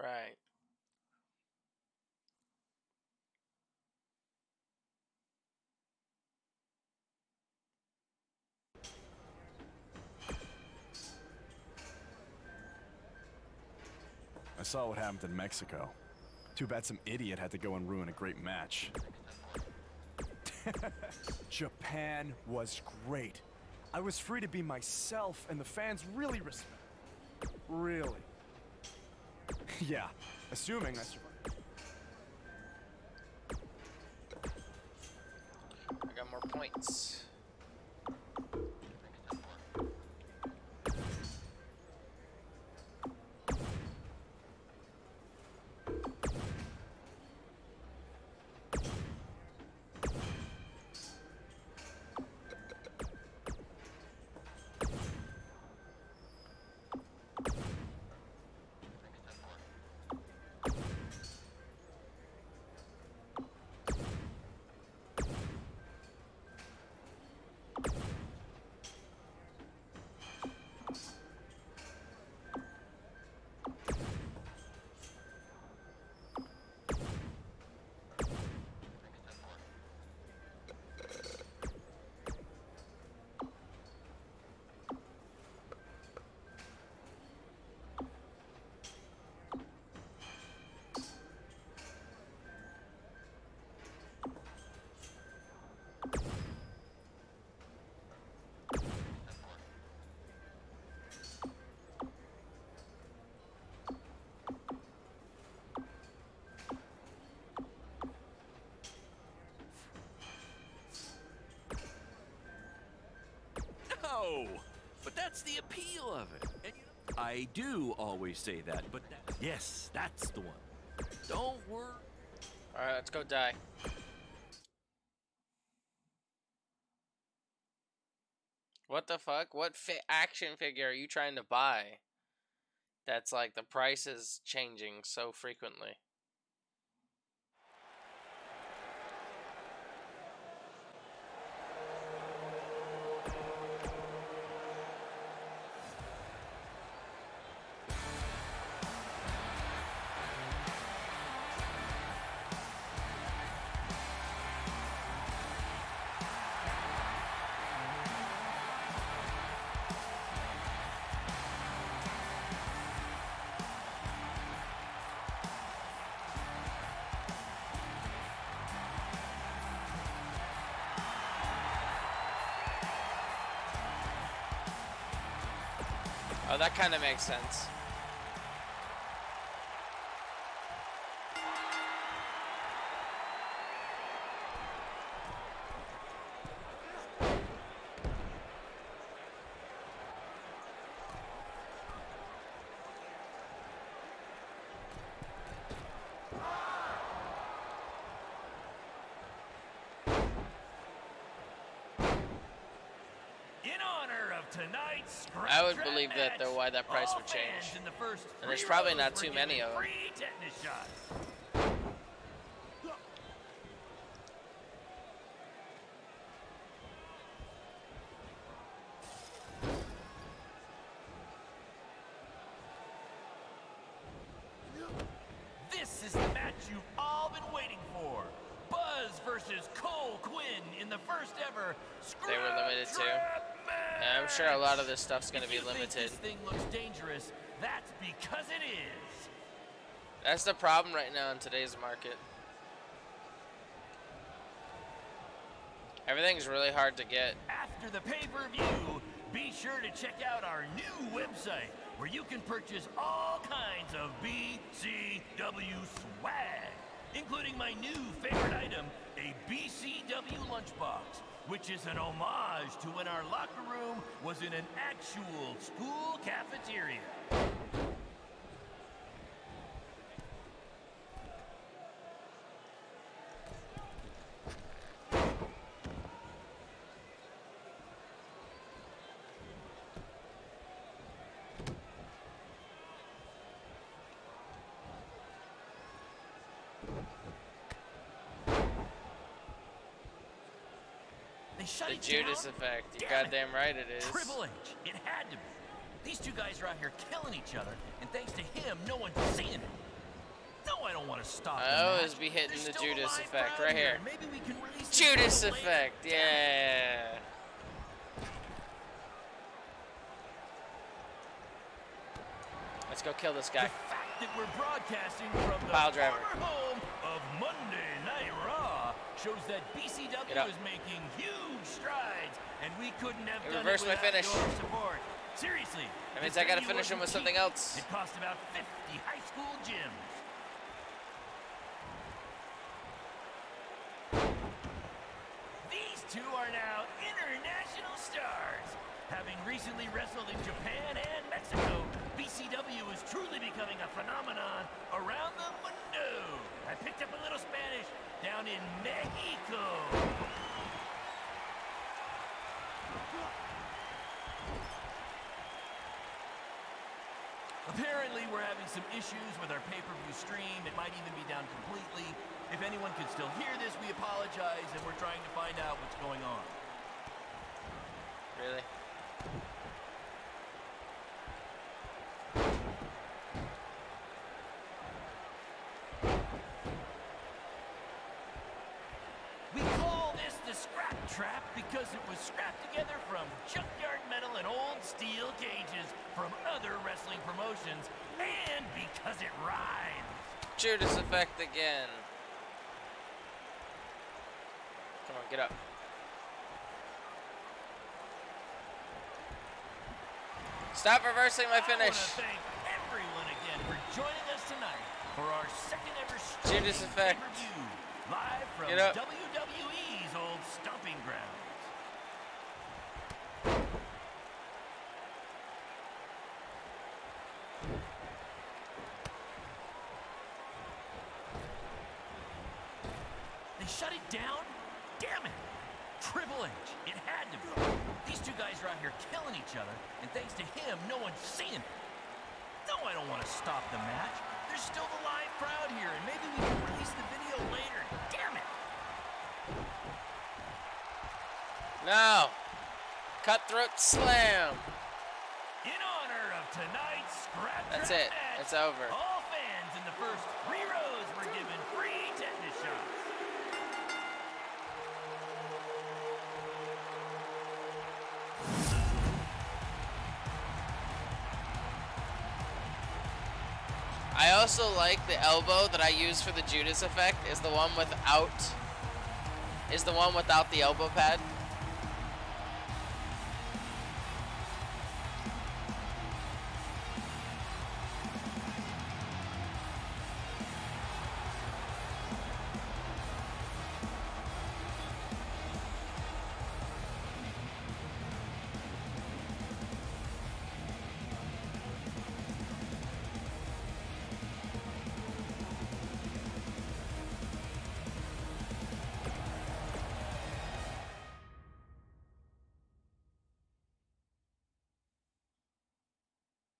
Right. I saw what happened in Mexico. Too bad some idiot had to go and ruin a great match. Japan was great. I was free to be myself, and the fans really really. Yeah, assuming I survived. I got more points. But that's the appeal of it. And you know, I do always say that, but yes, that's the one. Don't worry. All right, let's go die. What the fuck? What action figure are you trying to buy? That's like the price is changing so frequently. Oh, that kind of makes sense. I would believe that though, why that price would change. And there's probably not too many of them. This is the match you've all been waiting for. Buzz versus Cole Quinn in the first ever Scrap Trap. They were limited too. Yeah, I'm sure a lot of this stuff's going to be limited. If you think this thing looks dangerous, that's because it is. That's the problem right now in today's market. Everything's really hard to get. After the pay-per-view, be sure to check out our new website where you can purchase all kinds of BCW swag, including my new favorite item, a BCW lunchbox, which is an homage to when our locker room was in an actual school cafeteria. The Judas effect. You're goddamn right it is. Triple H. It had to be. These two guys are out here killing each other, and thanks to him, no one's seeing it. No, I don't want to stop. I'll always be hitting the Judas effect right here. Maybe we can release Judas effect. Yeah. Let's go kill this guy. The fact that we're broadcasting from the pile driver home of Monday Night Raw shows that BCW is making huge strides, and we couldn't have done it without your support. Seriously, that means I gotta finish him with something else. It cost about 50 high school gyms. These two are now international stars. Having recently wrestled in Japan and Mexico, BCW is truly becoming a phenomenon around the mundo. I picked up a little Spanish down in Mexico. Apparently, we're having some issues with our pay-per-view stream. It might even be down completely. If anyone can still hear this, we apologize, and we're trying to find out what's going on. Really? We call this the Scrap Trap because it was scrapped together from junkyard metal and old steel cages from other wrestling promotions, and because it rhymes. Judas effect again. Come on, get up. Stop reversing my finish. I want to thank everyone again for joining us tonight for our second ever Judas effect review live from WWE's old stomping ground. Shut it down? Damn it! Triple H. It had to be. These two guys are out here killing each other, and thanks to him, no one's seeing it. No, I don't want to stop the match. There's still the live crowd here, and maybe we can release the video later. Damn it! No! Cutthroat slam! In honor of tonight's Scrap Trap match. That's it. It's over. All fans in the first 3 rows were given free tetanus shots. I also like the elbow that I use for the Judas effect is the one without the elbow pad.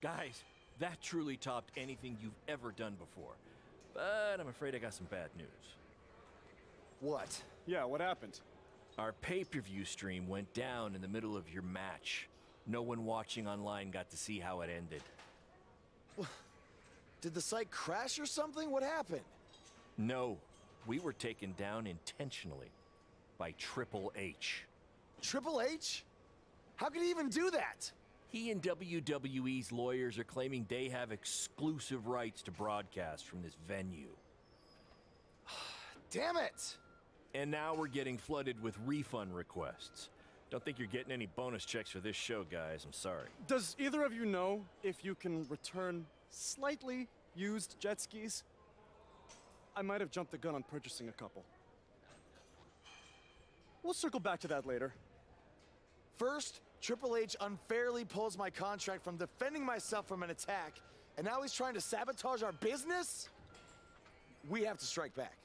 Guys, that truly topped anything you've ever done before. But I'm afraid I got some bad news. What? Yeah, what happened? Our pay-per-view stream went down in the middle of your match. No one watching online got to see how it ended. Did the site crash or something? What happened? No, we were taken down intentionally by Triple H. Triple H? How could he even do that? He and WWE's lawyers are claiming they have exclusive rights to broadcast from this venue. Damn it! And now we're getting flooded with refund requests. Don't think you're getting any bonus checks for this show, guys. I'm sorry. Does either of you know if you can return slightly used jet skis? I might have jumped the gun on purchasing a couple. We'll circle back to that later. First, Triple H unfairly pulls my contract from defending myself from an attack, and now he's trying to sabotage our business? We have to strike back.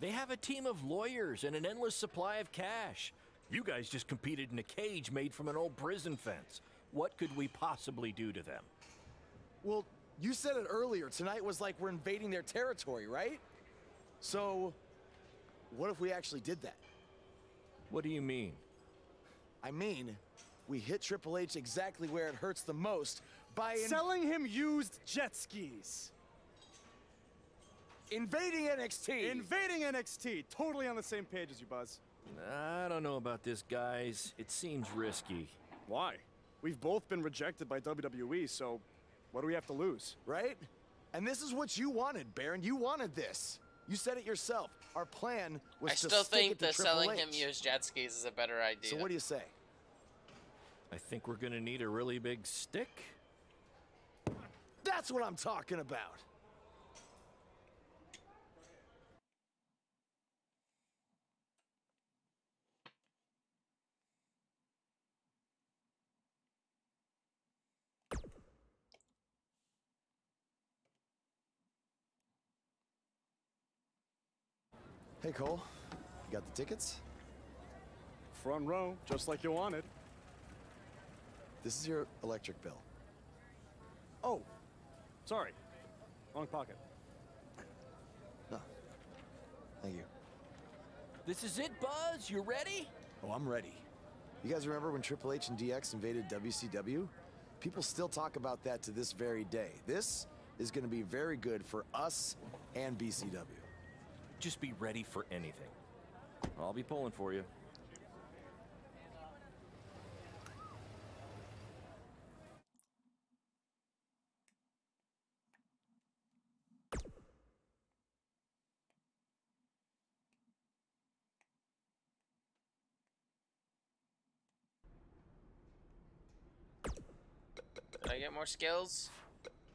They have a team of lawyers and an endless supply of cash. You guys just competed in a cage made from an old prison fence. What could we possibly do to them? Well, you said it earlier. Tonight was like we're invading their territory, right? So, what if we actually did that? What do you mean? I mean, we hit Triple H exactly where it hurts the most by selling him used jet skis. Invading NXT! Invading NXT! Totally on the same page as you, Buzz. I don't know about this, guys. It seems risky. Why? We've both been rejected by WWE, so what do we have to lose? Right? And this is what you wanted, Baron. You wanted this. You said it yourself. Our plan was to stick it to Triple H. I still think that selling him used jet skis is a better idea. So what do you say? I think we're going to need a really big stick. That's what I'm talking about. Hey, Cole, you got the tickets? Front row, just like you wanted. This is your electric bill. Oh, sorry. Wrong pocket. No. Thank you. This is it, Buzz. You ready? Oh, I'm ready. You guys remember when Triple H and DX invaded WCW? People still talk about that to this very day. This is going to be very good for us and BCW. Just be ready for anything. I'll be pulling for you. Did I get more skills?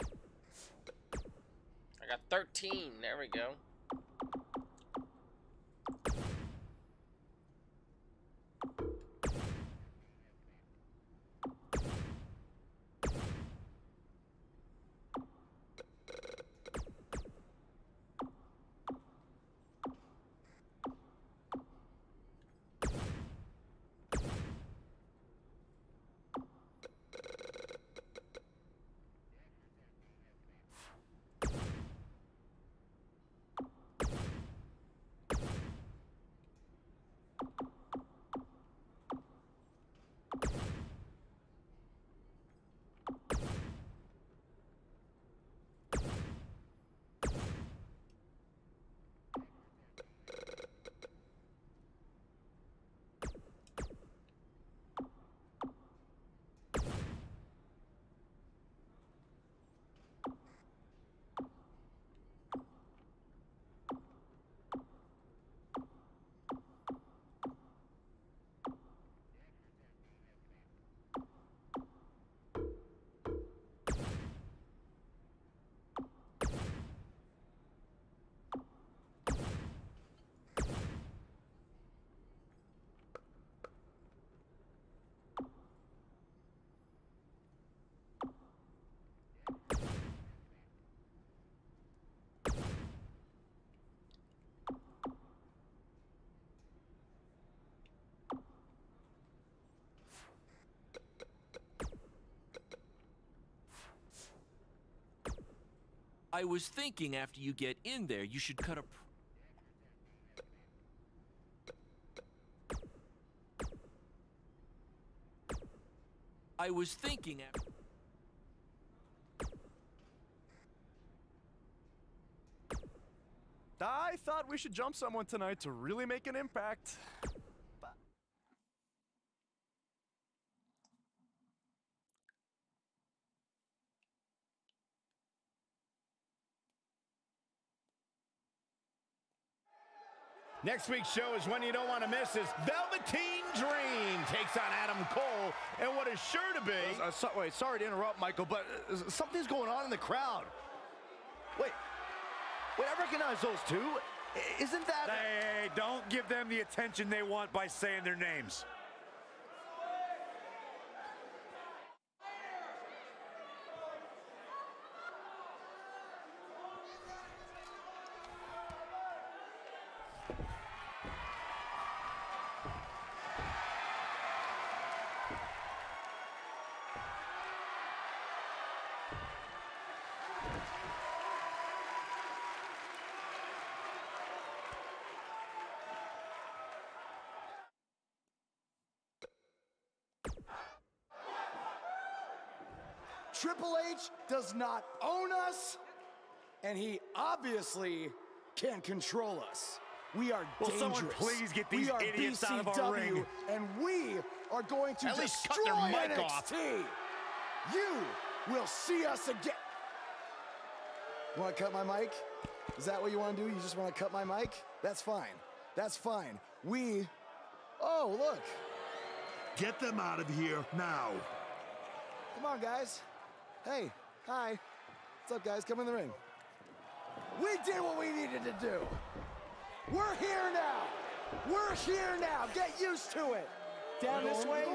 I got 13. There we go. I was thinking after you get in there, you should cut a... I was thinking after... I thought we should jump someone tonight to really make an impact. Next week's show is one you don't want to miss. Is Velveteen Dream takes on Adam Cole, and what is sure to be... Wait, sorry to interrupt, Michael, but something's going on in the crowd. Wait, I recognize those two. Isn't that... Hey, don't give them the attention they want by saying their names. Triple H does not own us, and he obviously can control us. We are dangerous. Will someone please get these idiots BCW, out of our ring? And we are going to destroy NXT. Off. You will see us again. You want to cut my mic? Is that what you want to do? You just want to cut my mic? That's fine. That's fine. We... Oh, look. Get them out of here now. Come on, guys. Hey, hi. What's up, guys? Come in the ring. We did what we needed to do. We're here now. We're here now. Get used to it. Down this way.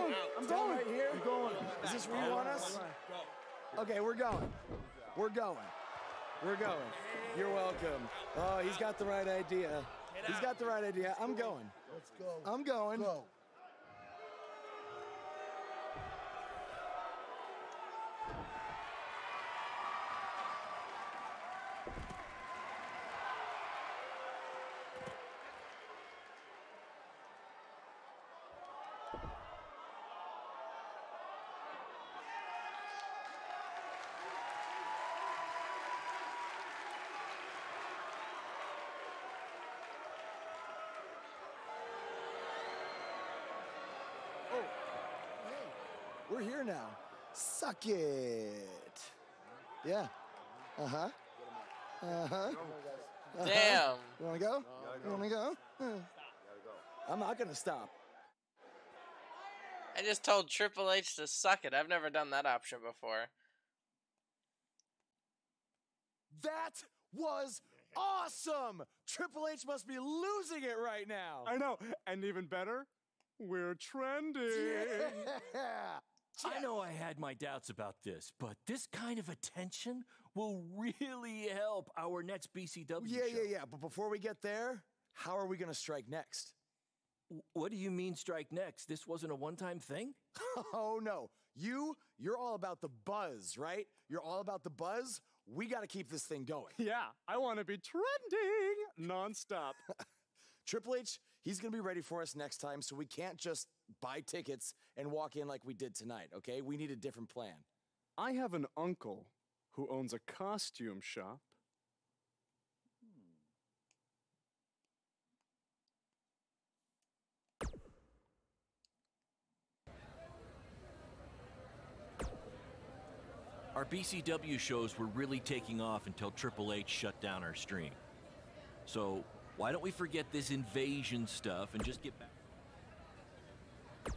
I'm going right here. I'm going. Is this where you want us? Okay, we're going. We're going. We're going. You're welcome. Oh, he's got the right idea. He's got the right idea. I'm going. Let's go. I'm going. Go. We're here now. Suck it. Yeah. Uh-huh. Uh-huh. Damn. You wanna go? You wanna go? I'm not gonna stop. I just told Triple H to suck it. I've never done that option before. That was awesome! Triple H must be losing it right now. I know. And even better, we're trending. Yeah. I know I had my doubts about this, but this kind of attention will really help our next BCW show. Yeah. But before we get there, how are we going to strike next? What do you mean strike next? This wasn't a one-time thing? Oh, no. You're all about the buzz, right? You're all about the buzz. We got to keep this thing going. Yeah, I want to be trending nonstop. Triple H, he's going to be ready for us next time, so we can't just buy tickets and walk in like we did tonight, okay? We need a different plan. I have an uncle who owns a costume shop. Our BCW shows were really taking off until Triple H shut down our stream. So... why don't we forget this invasion stuff and just get back?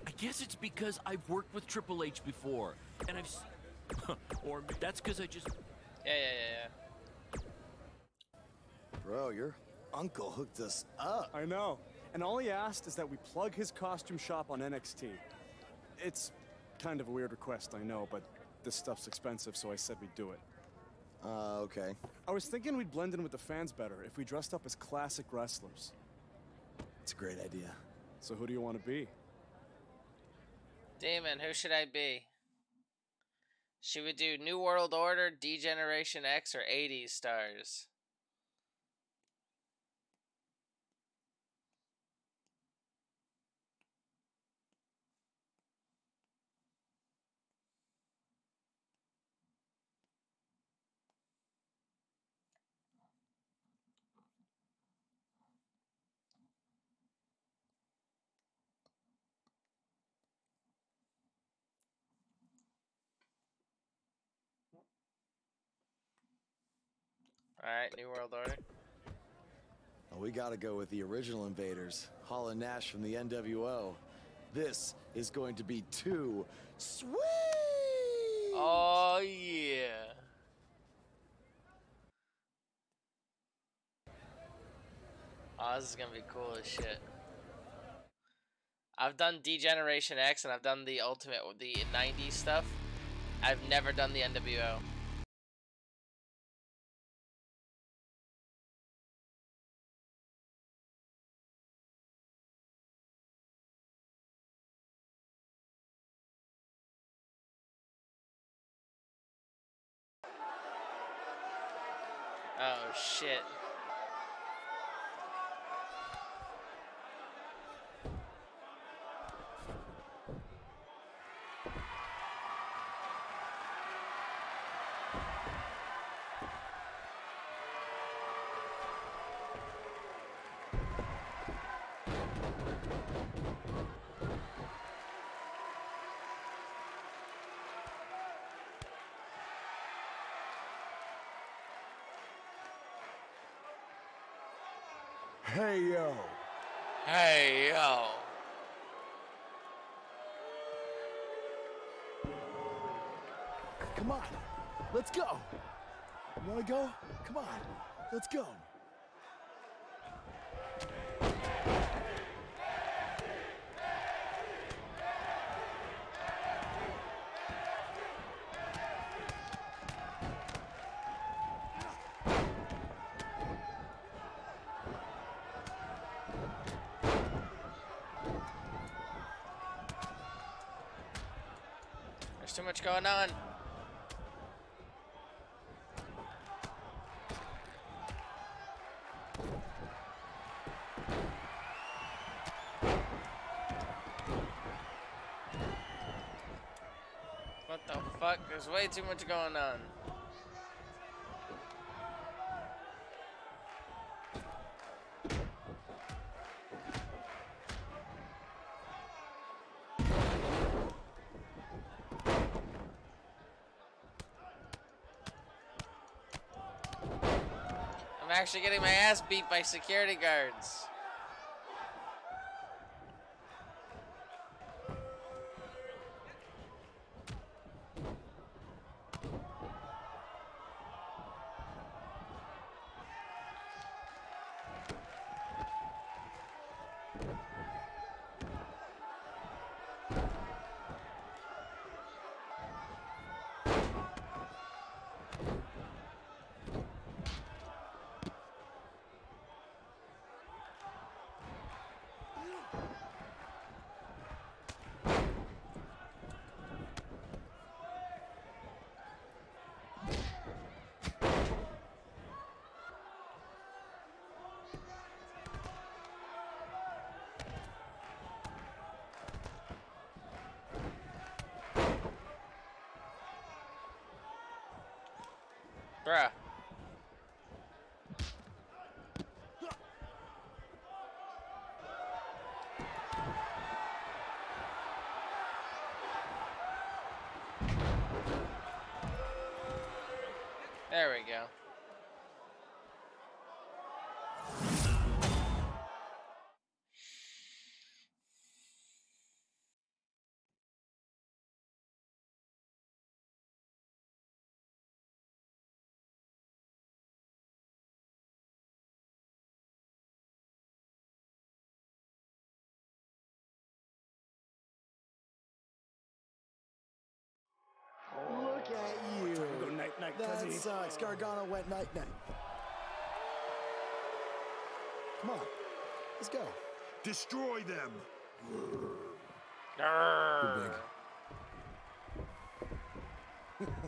I guess it's because I've worked with Triple H before, and I've... or that's because I just... Yeah. Bro, your uncle hooked us up. I know. And all he asked is that we plug his costume shop on NXT. It's kind of a weird request, I know, but this stuff's expensive, so I said we'd do it. Okay. I was thinking we'd blend in with the fans better if we dressed up as classic wrestlers. It's a great idea. So who do you want to be? Damon, who should I be? She would do New World Order, D-Generation X, or 80s stars. Alright, New World Order. Well, we gotta go with the original invaders, Hall and Nash from the NWO. This is going to be too sweet! Oh, yeah. Oh, this is gonna be cool as shit. I've done D-Generation X and I've done the Ultimate, the 90s stuff. I've never done the NWO. Oh, shit. Hey yo. Hey yo. Come on. Let's go. You wanna go? Come on. Let's go. Too much going on. What the fuck? There's way too much going on. I'm actually getting my ass beat by security guards. Bruh. There we go. That sucks. Gargano went night-night. Come on. Let's go. Destroy them. Big.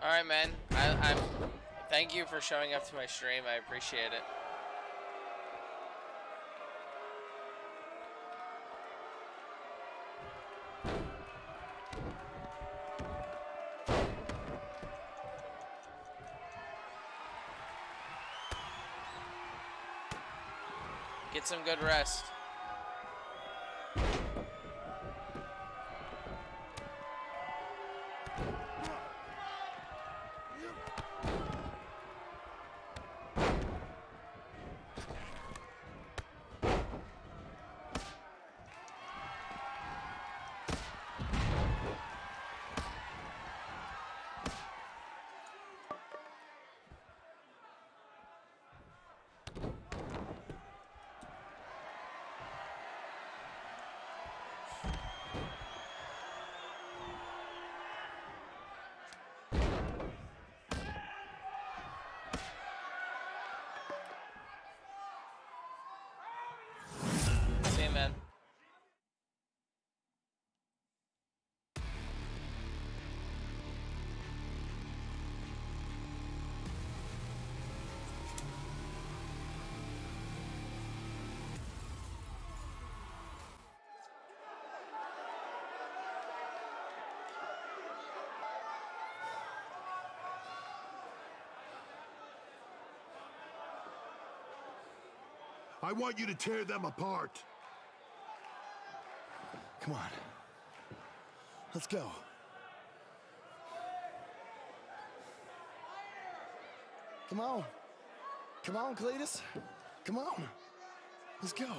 Alright, man. I'm thank you for showing up to my stream. I appreciate it. Get some good rest. I want you to tear them apart. Come on. Let's go. Come on. Come on, Cletus. Come on. Let's go.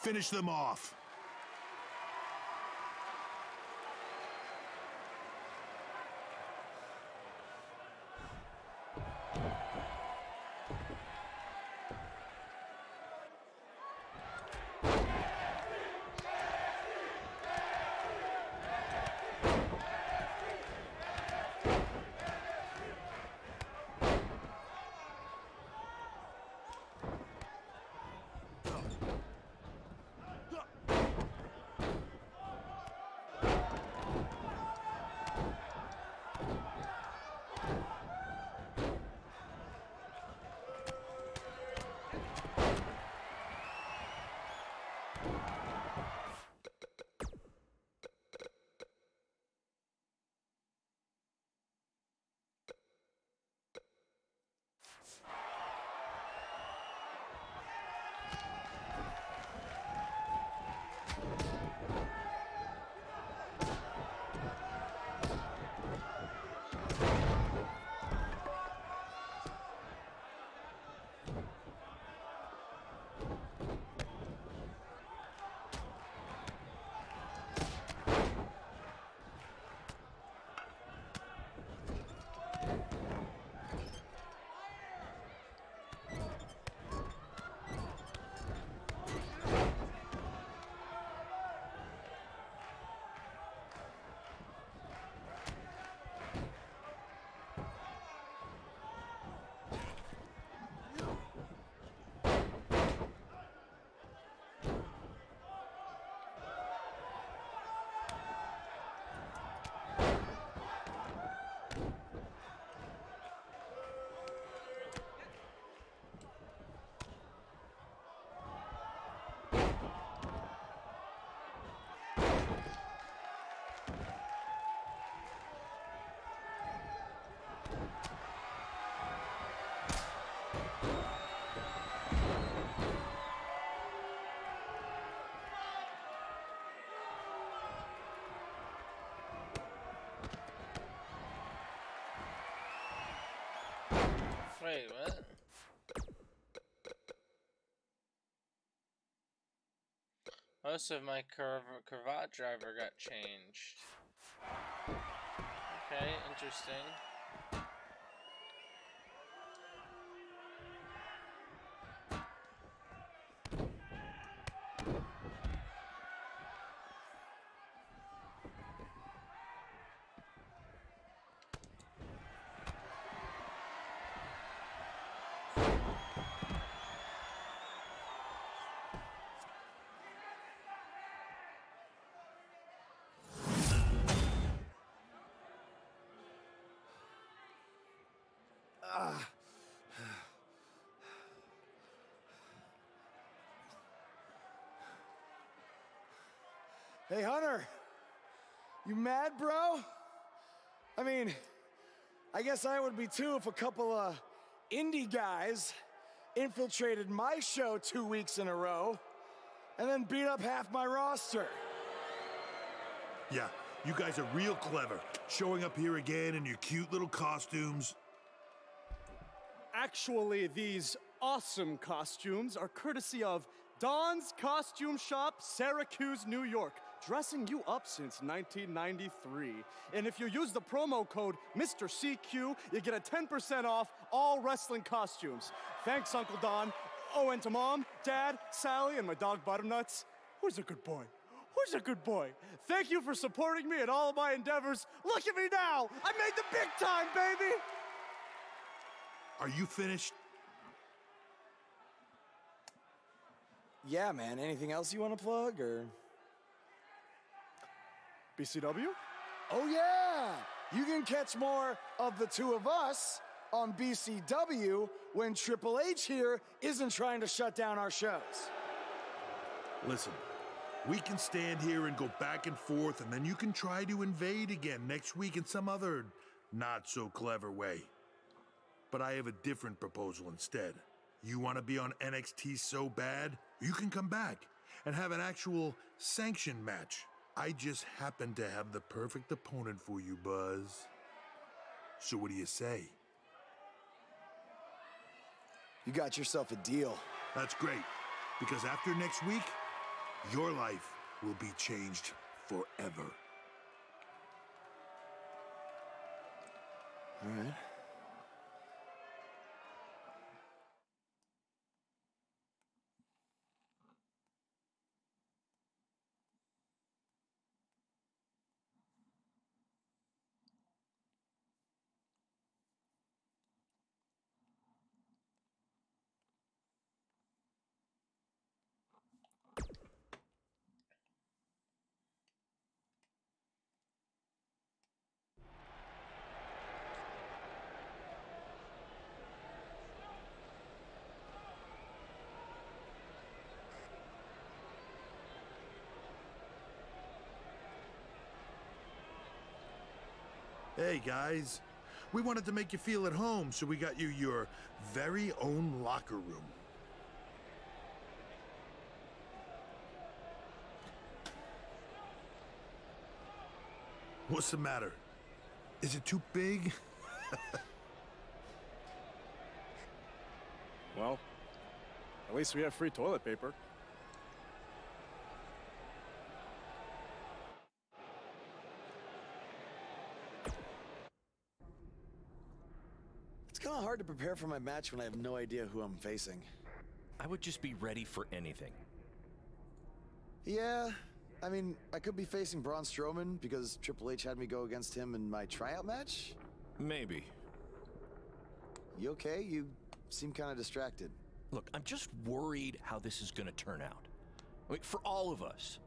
Finish them off. Wait, what? Most of my cravat driver got changed. Okay, interesting. Hey, Hunter, you mad, bro? I mean, I guess I would be too if a couple of indie guys infiltrated my show 2 weeks in a row and then beat up half my roster. Yeah, you guys are real clever, showing up here again in your cute little costumes. Actually, these awesome costumes are courtesy of Don's Costume Shop, Syracuse, New York, dressing you up since 1993. And if you use the promo code Mr. CQ, you get a 10% off all wrestling costumes. Thanks, Uncle Don. Oh, and to Mom, Dad, Sally, and my dog Butternuts. Who's a good boy? Who's a good boy? Thank you for supporting me in all of my endeavors. Look at me now! I made the big time, baby! Are you finished? Yeah, man. Anything else you want to plug, or? BCW? Oh, yeah! You can catch more of the two of us on BCW when Triple H here isn't trying to shut down our shows. Listen, we can stand here and go back and forth, and then you can try to invade again next week in some other not-so-clever way. But I have a different proposal instead. You want to be on NXT so bad, you can come back and have an actual sanctioned match. I just happen to have the perfect opponent for you, Buzz. So what do you say? You got yourself a deal. That's great, because after next week, Your life will be changed forever. All right. Hey guys, we wanted to make you feel at home, so we got you your very own locker room. What's the matter? Is it too big? Well, at least we have free toilet paper. Hard to prepare for my match when I have no idea who I'm facing. I would just be ready for anything. Yeah, I mean, I could be facing Braun Strowman because Triple H had me go against him in my tryout match. Maybe. You okay? You seem kind of distracted. Look, I'm just worried how this is going to turn out. I mean, for all of us.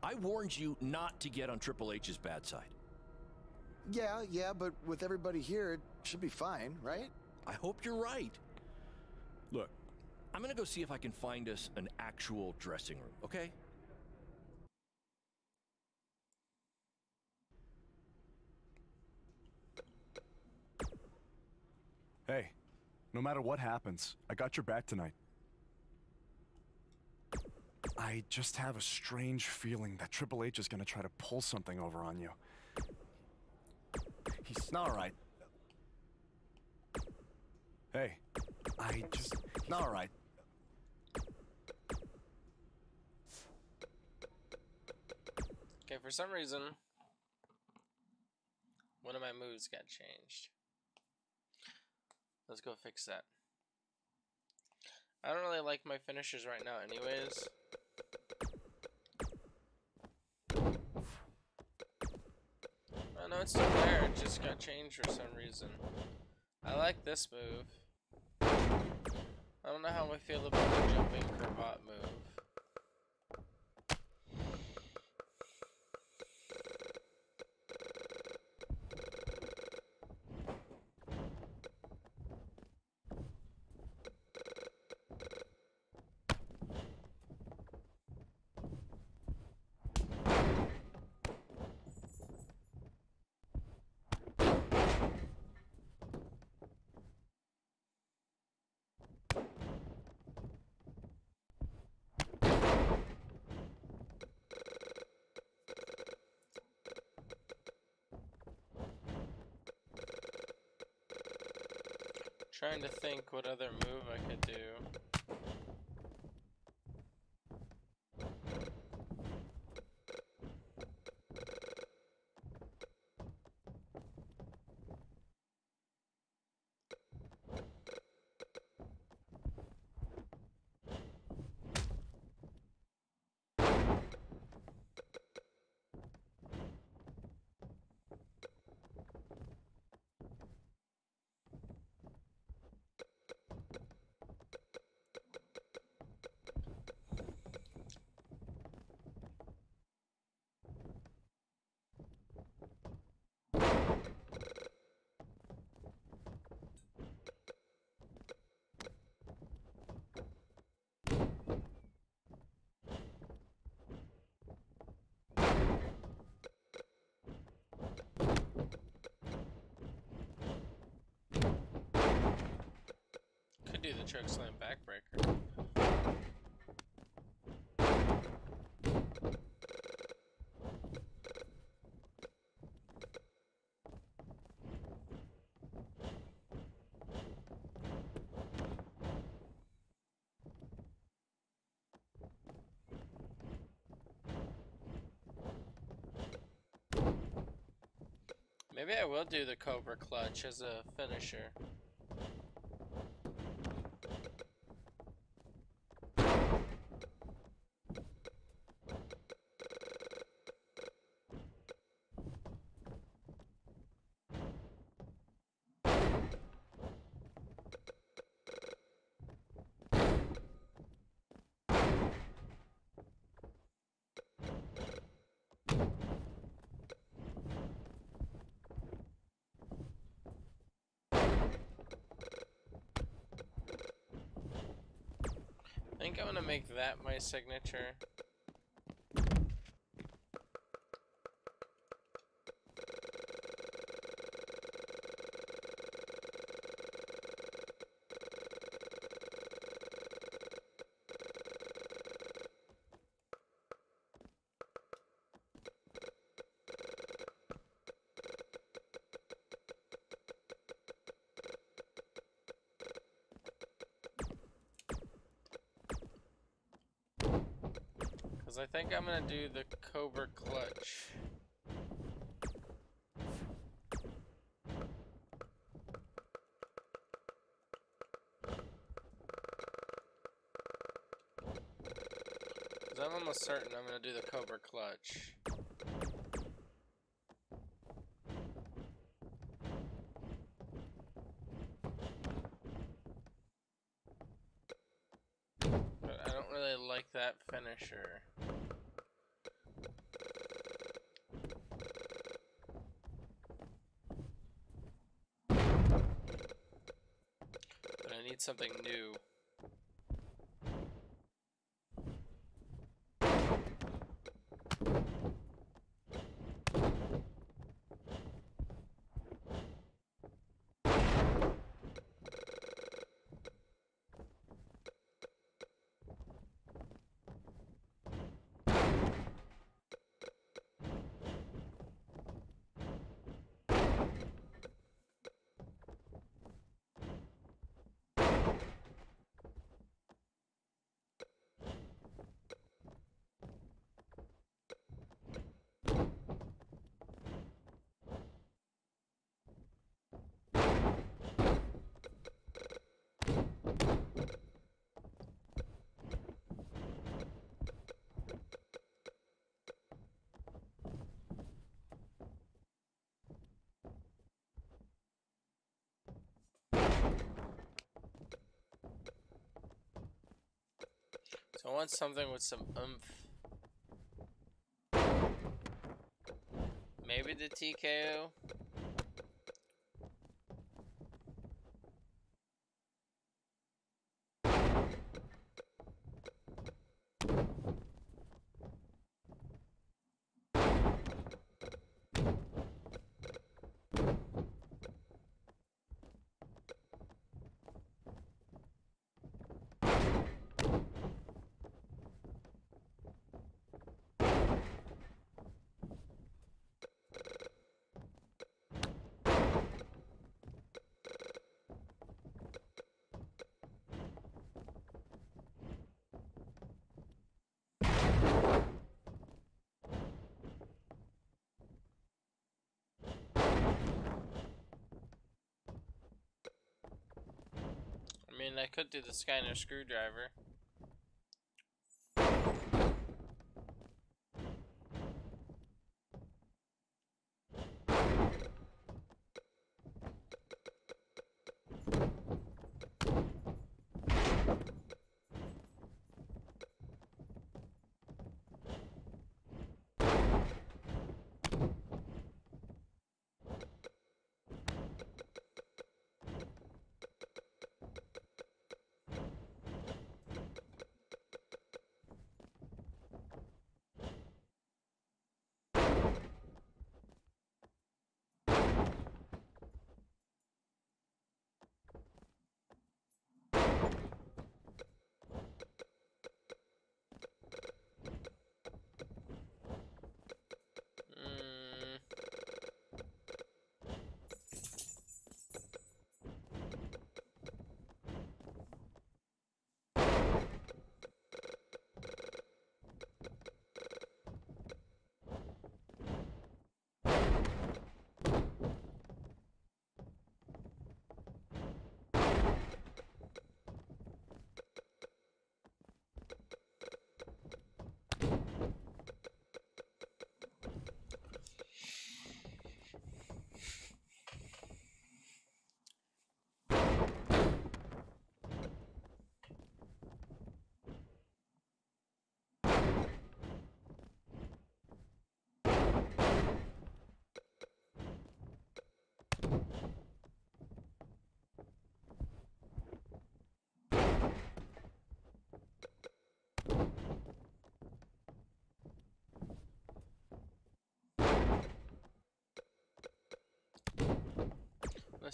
I warned you not to get on Triple H's bad side. Yeah, but with everybody here, it should be fine, right? I hope you're right. Look, I'm gonna go see if I can find us an actual dressing room, okay? Hey, no matter what happens, I got your back tonight. I just have a strange feeling that Triple H is gonna try to pull something over on you. He's all right. Hey, I just... All right. Okay, for some reason, one of my moves got changed. Let's go fix that. I don't really like my finishers right now anyways. Oh no, it's still there. It just got changed for some reason. I like this move. I don't know how I feel about the jumping cravat move. Trying to think what other move I could do. Do the choke slam backbreaker. Maybe I will do the Cobra Clutch as a finisher. I think I'm gonna make that my signature. I think I'm gonna do the Cobra Clutch. Cause I'm almost certain I'm gonna do the Cobra Clutch. But I don't really like that finisher. Something new. So I want something with some oomph. Maybe the TKO. I mean, I could do the Skyner screwdriver.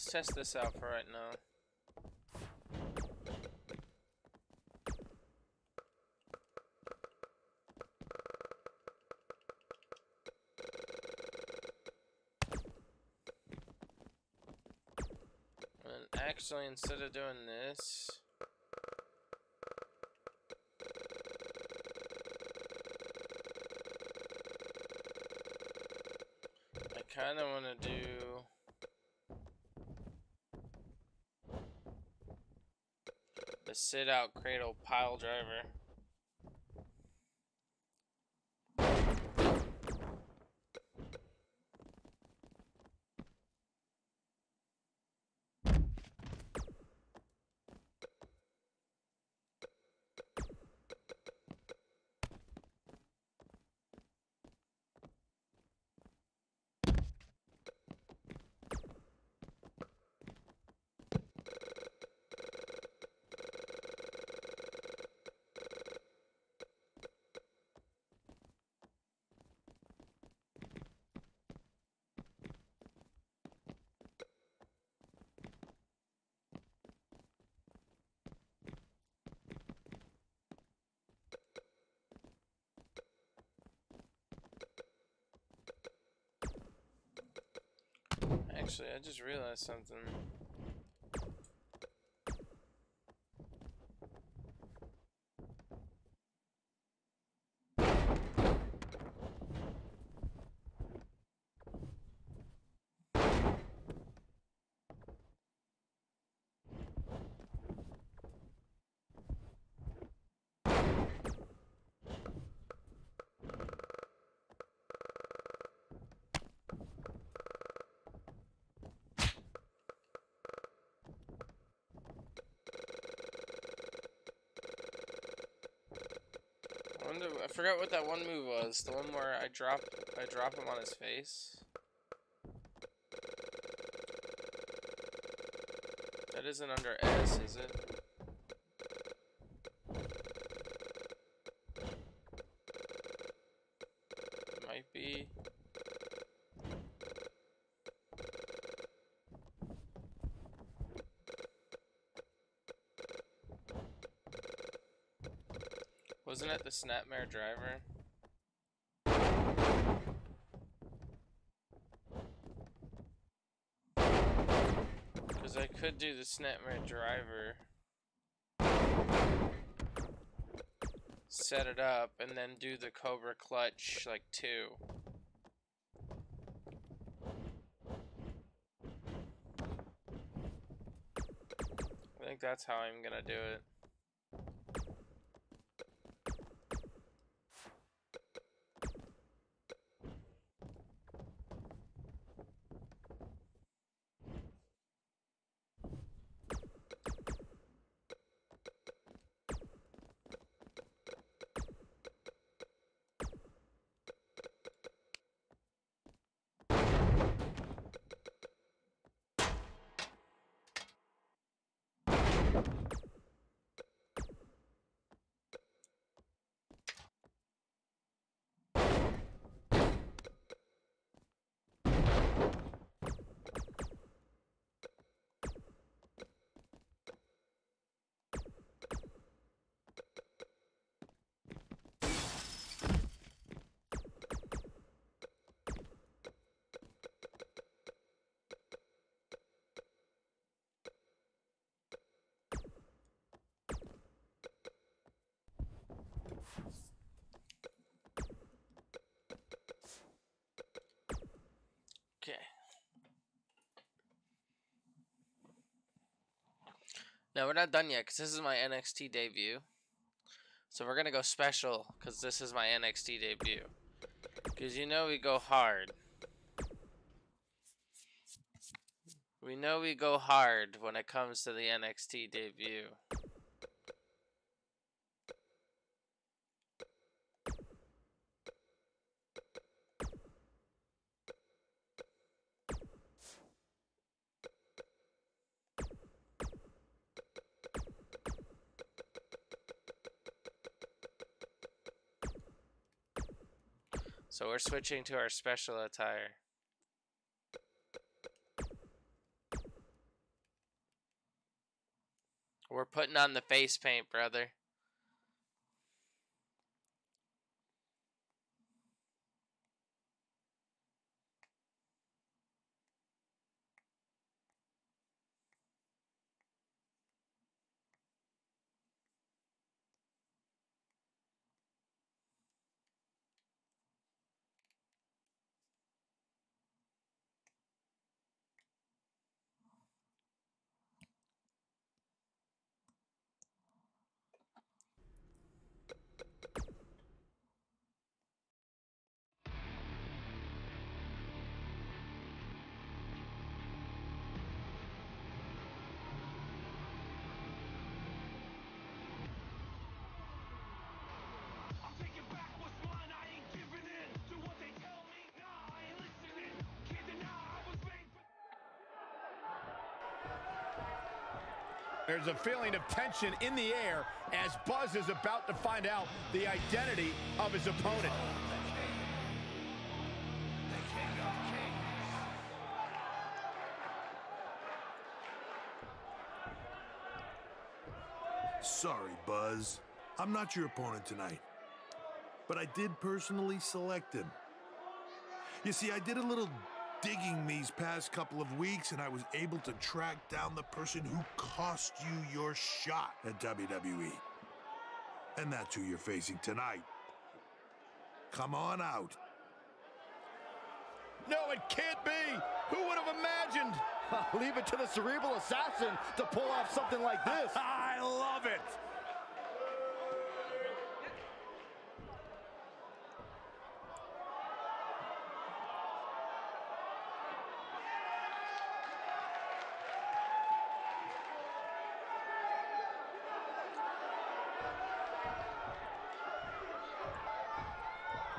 Let's test this out for right now. And actually, instead of doing this, I kind of want to do. The sit out cradle pile driver. Actually, I just realized something. I forgot what that one move was. The one where I drop him on his face. That isn't under S, is it? Wasn't it the Snapmare Driver? Because I could do the Snapmare Driver, set it up, and then do the Cobra Clutch, like, 2. I think that's how I'm gonna do it. Okay. Now we're not done yet because this is my NXT debut. So we're going to go special because this is my NXT debut. Because you know we go hard. We know we go hard when it comes to the NXT debut. So we're switching to our special attire. We're putting on the face paint, brother. There's a feeling of tension in the air as Buzz is about to find out the identity of his opponent. Sorry, Buzz. I'm not your opponent tonight, but I did personally select him. You see, I did a little digging these past couple of weeks, and I was able to track down the person who cost you your shot at WWE. And that's who you're facing tonight. Come on out. No, it can't be! Who would have imagined? Leave it to the cerebral assassin to pull off something like this. I love it!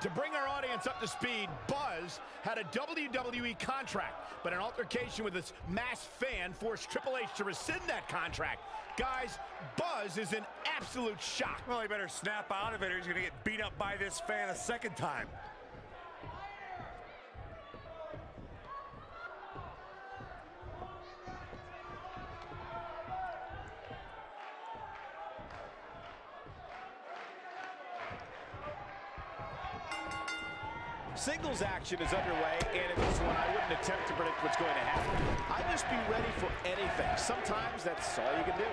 To bring our audience up to speed, Buzz had a WWE contract, but an altercation with this masked fan forced Triple H to rescind that contract. Guys, Buzz is in absolute shock. Well, he better snap out of it or he's gonna get beat up by this fan a second time. Singles action is underway, and in this one, I wouldn't attempt to predict what's going to happen. I'd just be ready for anything. Sometimes that's all you can do.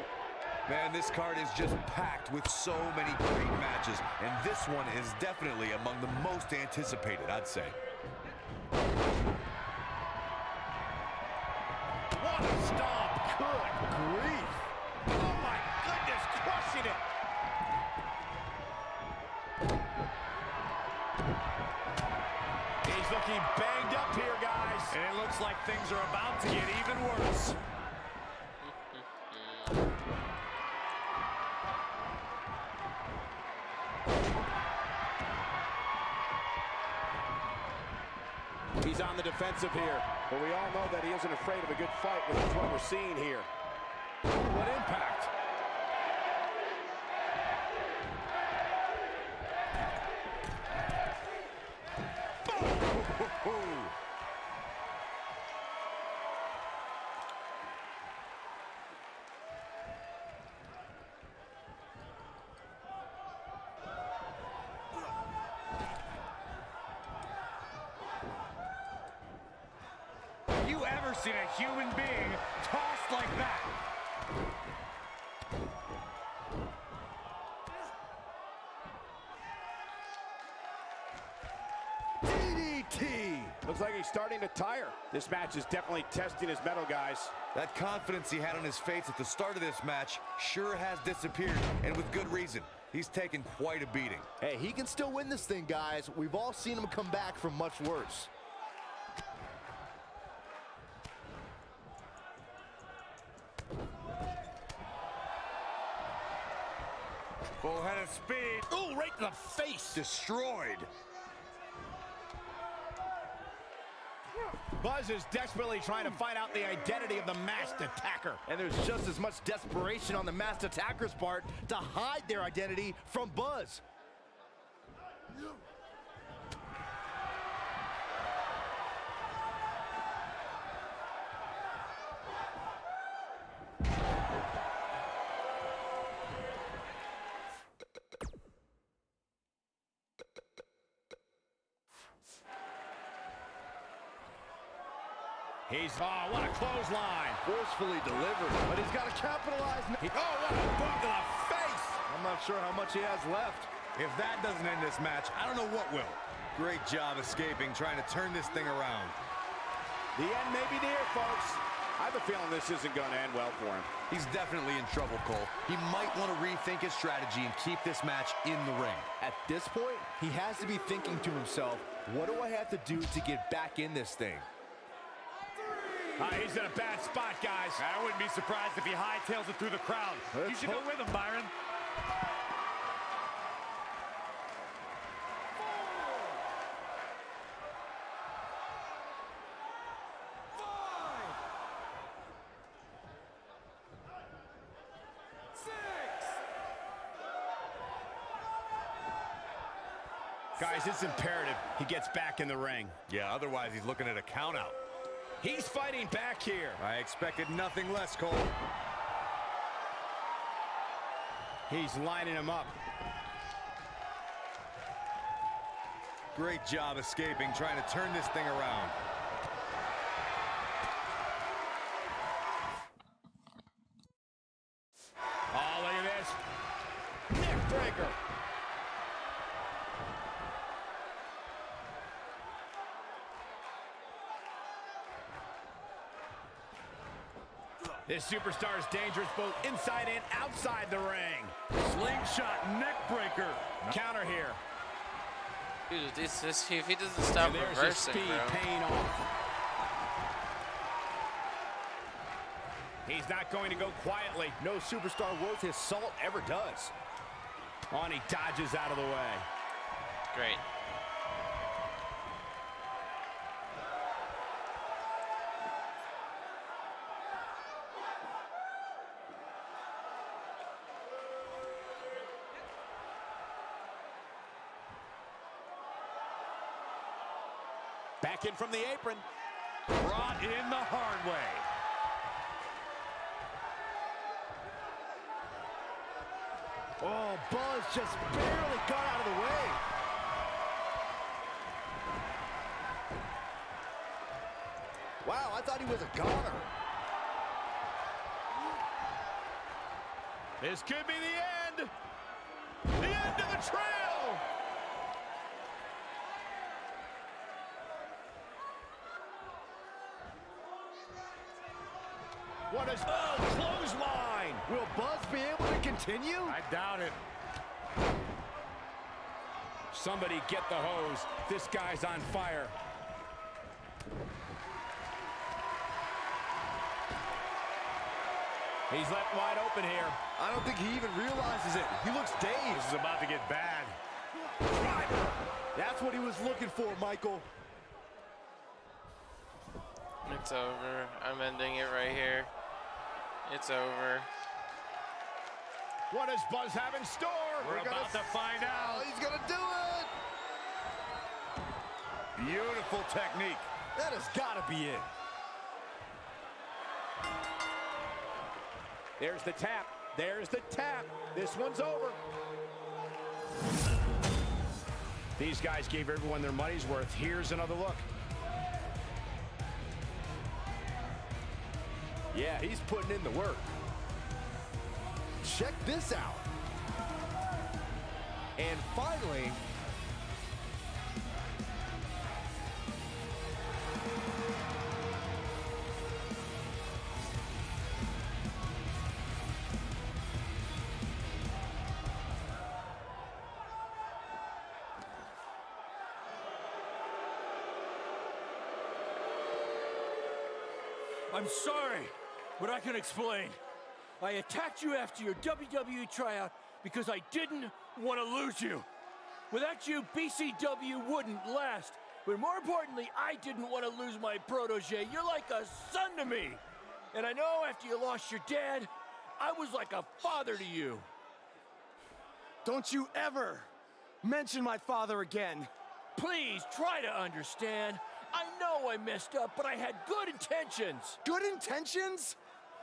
Man, this card is just packed with so many great matches, and this one is definitely among the most anticipated, I'd say. What a stomp! Good grief! Oh, my goodness, crushing it! Looking banged up here, guys. And it looks like things are about to get even worse. He's on the defensive here. But we all know that he isn't afraid of a good fight, which is what we're seeing here. What impact. Seen a human being tossed like that. DDT. Looks like he's starting to tire. This match is definitely testing his mettle, guys. That confidence he had on his face at the start of this match sure has disappeared, and with good reason. He's taken quite a beating. Hey, he can still win this thing, guys. We've all seen him come back from much worse. Full head of speed. Ooh, right in the face. Destroyed. Buzz is desperately trying to find out the identity of the masked attacker. And there's just as much desperation on the masked attacker's part to hide their identity from Buzz. He's, oh, what a clothesline. Forcefully delivered, but he's got to capitalize. Oh, what a bump to the face. I'm not sure how much he has left. If that doesn't end this match, I don't know what will. Great job escaping, trying to turn this thing around. The end may be near, folks. I have a feeling this isn't going to end well for him. He's definitely in trouble, Cole. He might want to rethink his strategy and keep this match in the ring. At this point, he has to be thinking to himself, what do I have to do to get back in this thing? He's in a bad spot, guys. I wouldn't be surprised if he hightails it through the crowd. You should go with him, Byron. Four. 5. 6. Guys, it's imperative he gets back in the ring. Yeah, otherwise he's looking at a count out. He's fighting back here. I expected nothing less, Cole. He's lining him up. Great job escaping, trying to turn this thing around. Oh, look at this. Neck breaker. This superstar is dangerous both inside and outside the ring. Slingshot neck breaker. Counter here. Dude, this, if he doesn't stop reversing, speed, bro. Paying off. He's not going to go quietly. No superstar worth his salt ever does. On, he dodges out of the way. Great. Back in from the apron. Brought in the hard way. Oh, Buzz just barely got out of the way. Wow, I thought he was a goner. This could be the end. The end of the trail. What is, oh, clothesline! Will Buzz be able to continue? I doubt it. Somebody get the hose. This guy's on fire. He's left wide open here. I don't think he even realizes it. He looks dazed. This is about to get bad. Driver! That's what he was looking for, Michael. It's over. I'm ending it right here. It's over. What does Buzz have in store? We're about to find out. He's gonna do it. Beautiful technique. That has gotta be it. There's the tap. There's the tap. This one's over. These guys gave everyone their money's worth. Here's another look. Yeah, he's putting in the work. Check this out. And finally, I'm sorry. But I can explain. I attacked you after your WWE tryout because I didn't want to lose you. Without you, BCW wouldn't last. But more importantly, I didn't want to lose my protege. You're like a son to me. And I know after you lost your dad, I was like a father to you. Don't you ever mention my father again. Please try to understand. I know I messed up, but I had good intentions. Good intentions?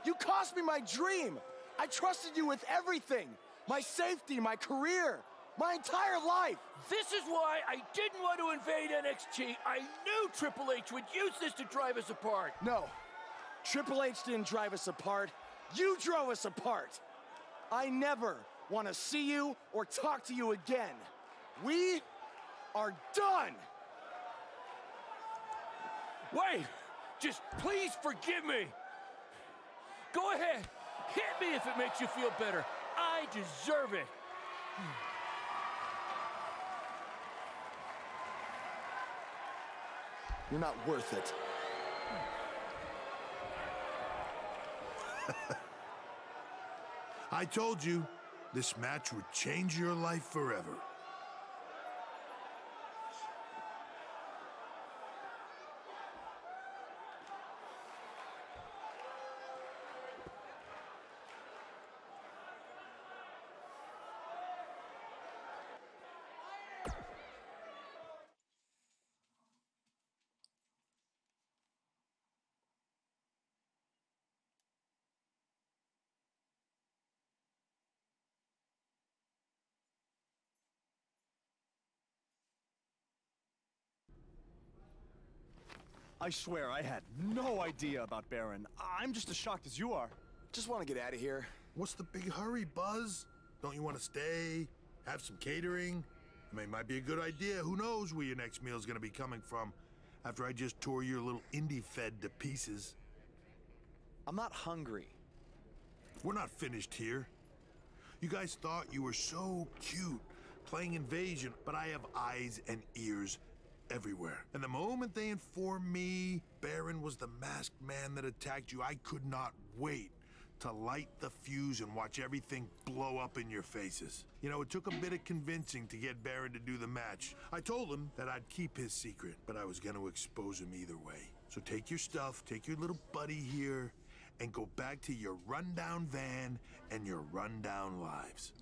You cost me my dream. I trusted you with everything. My safety, my career. my entire life. This is why I didn't want to invade NXT. I knew Triple H would use this to drive us apart. No, Triple H didn't drive us apart. You drove us apart. I never want to see you or talk to you again. We are done. Wait, just please forgive me. Go ahead, hit me if it makes you feel better. I deserve it. You're not worth it. I told you, this match would change your life forever. I swear, I had no idea about Baron. I'm just as shocked as you are. Just want to get out of here. What's the big hurry, Buzz? Don't you want to stay? Have some catering? I mean, it might be a good idea. Who knows where your next meal is going to be coming from after I just tore your little indie fed to pieces. I'm not hungry. We're not finished here. You guys thought you were so cute playing Invasion, but I have eyes and ears everywhere. And the moment they informed me Baron was the masked man that attacked you, I could not wait to light the fuse and watch everything blow up in your faces. You know, it took a bit of convincing to get Baron to do the match. I told him that I'd keep his secret, but I was going to expose him either way. So take your stuff, take your little buddy here, and go back to your rundown van and your rundown lives.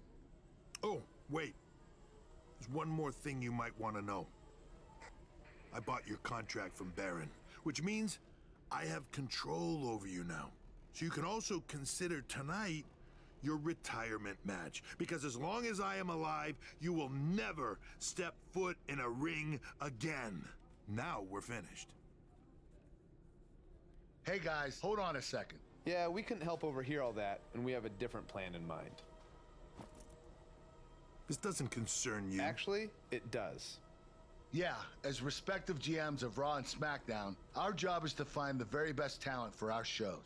Oh, wait. There's one more thing you might want to know. I bought your contract from Baron, which means I have control over you now. So you can also consider tonight your retirement match, because as long as I am alive, you will never step foot in a ring again. Now we're finished. Hey guys, hold on a second. Yeah, we couldn't help overhear all that, and we have a different plan in mind. This doesn't concern you. Actually, it does. Yeah, as respective GMs of Raw and SmackDown, our job is to find the very best talent for our shows.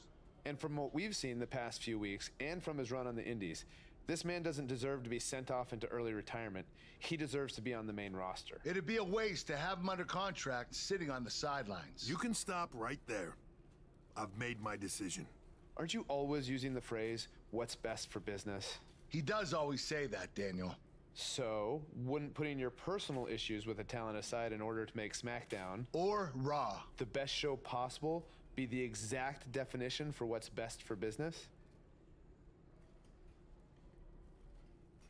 And from what we've seen the past few weeks, and from his run on the indies, this man doesn't deserve to be sent off into early retirement. He deserves to be on the main roster. It'd be a waste to have him under contract sitting on the sidelines. You can stop right there. I've made my decision. Aren't you always using the phrase, what's best for business? He does always say that, Daniel. So, wouldn't putting your personal issues with a talent aside in order to make SmackDown or Raw the best show possible be the exact definition for what's best for business?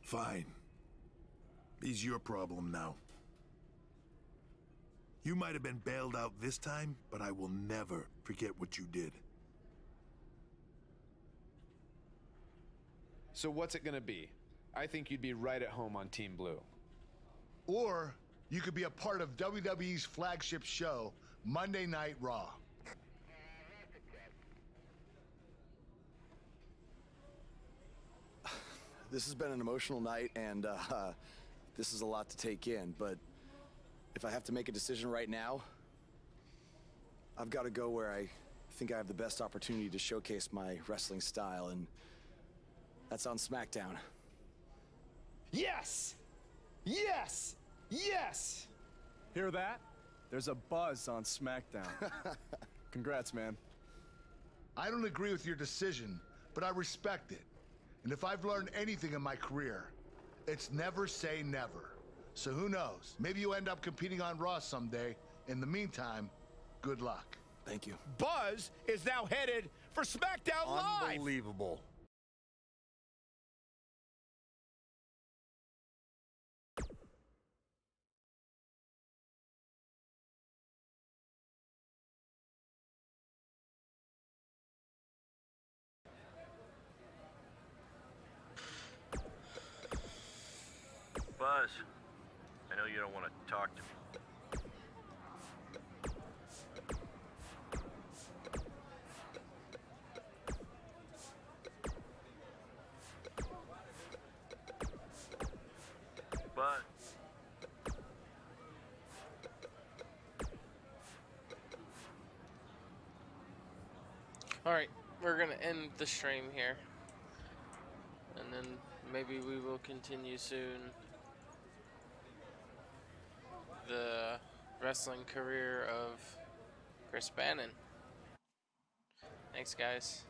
Fine. It's your problem now. You might have been bailed out this time, but I will never forget what you did. So what's it gonna be? I think you'd be right at home on Team Blue. Or you could be a part of WWE's flagship show, Monday Night Raw. This has been an emotional night, and this is a lot to take in, but if I have to make a decision right now, I've got to go where I think I have the best opportunity to showcase my wrestling style, and that's on SmackDown. Yes! Yes! Yes! Hear that? There's a buzz on SmackDown. Congrats, man. I don't agree with your decision, but I respect it. And if I've learned anything in my career, it's never say never. So who knows? Maybe you end up competing on Raw someday. In the meantime, good luck. Thank you. Buzz is now headed for SmackDown Live! Unbelievable. Buzz, I know you don't want to talk to me. Alright, we're gonna end the stream here, and then maybe we will continue soon the wrestling career of Chris Bannon. Thanks, guys.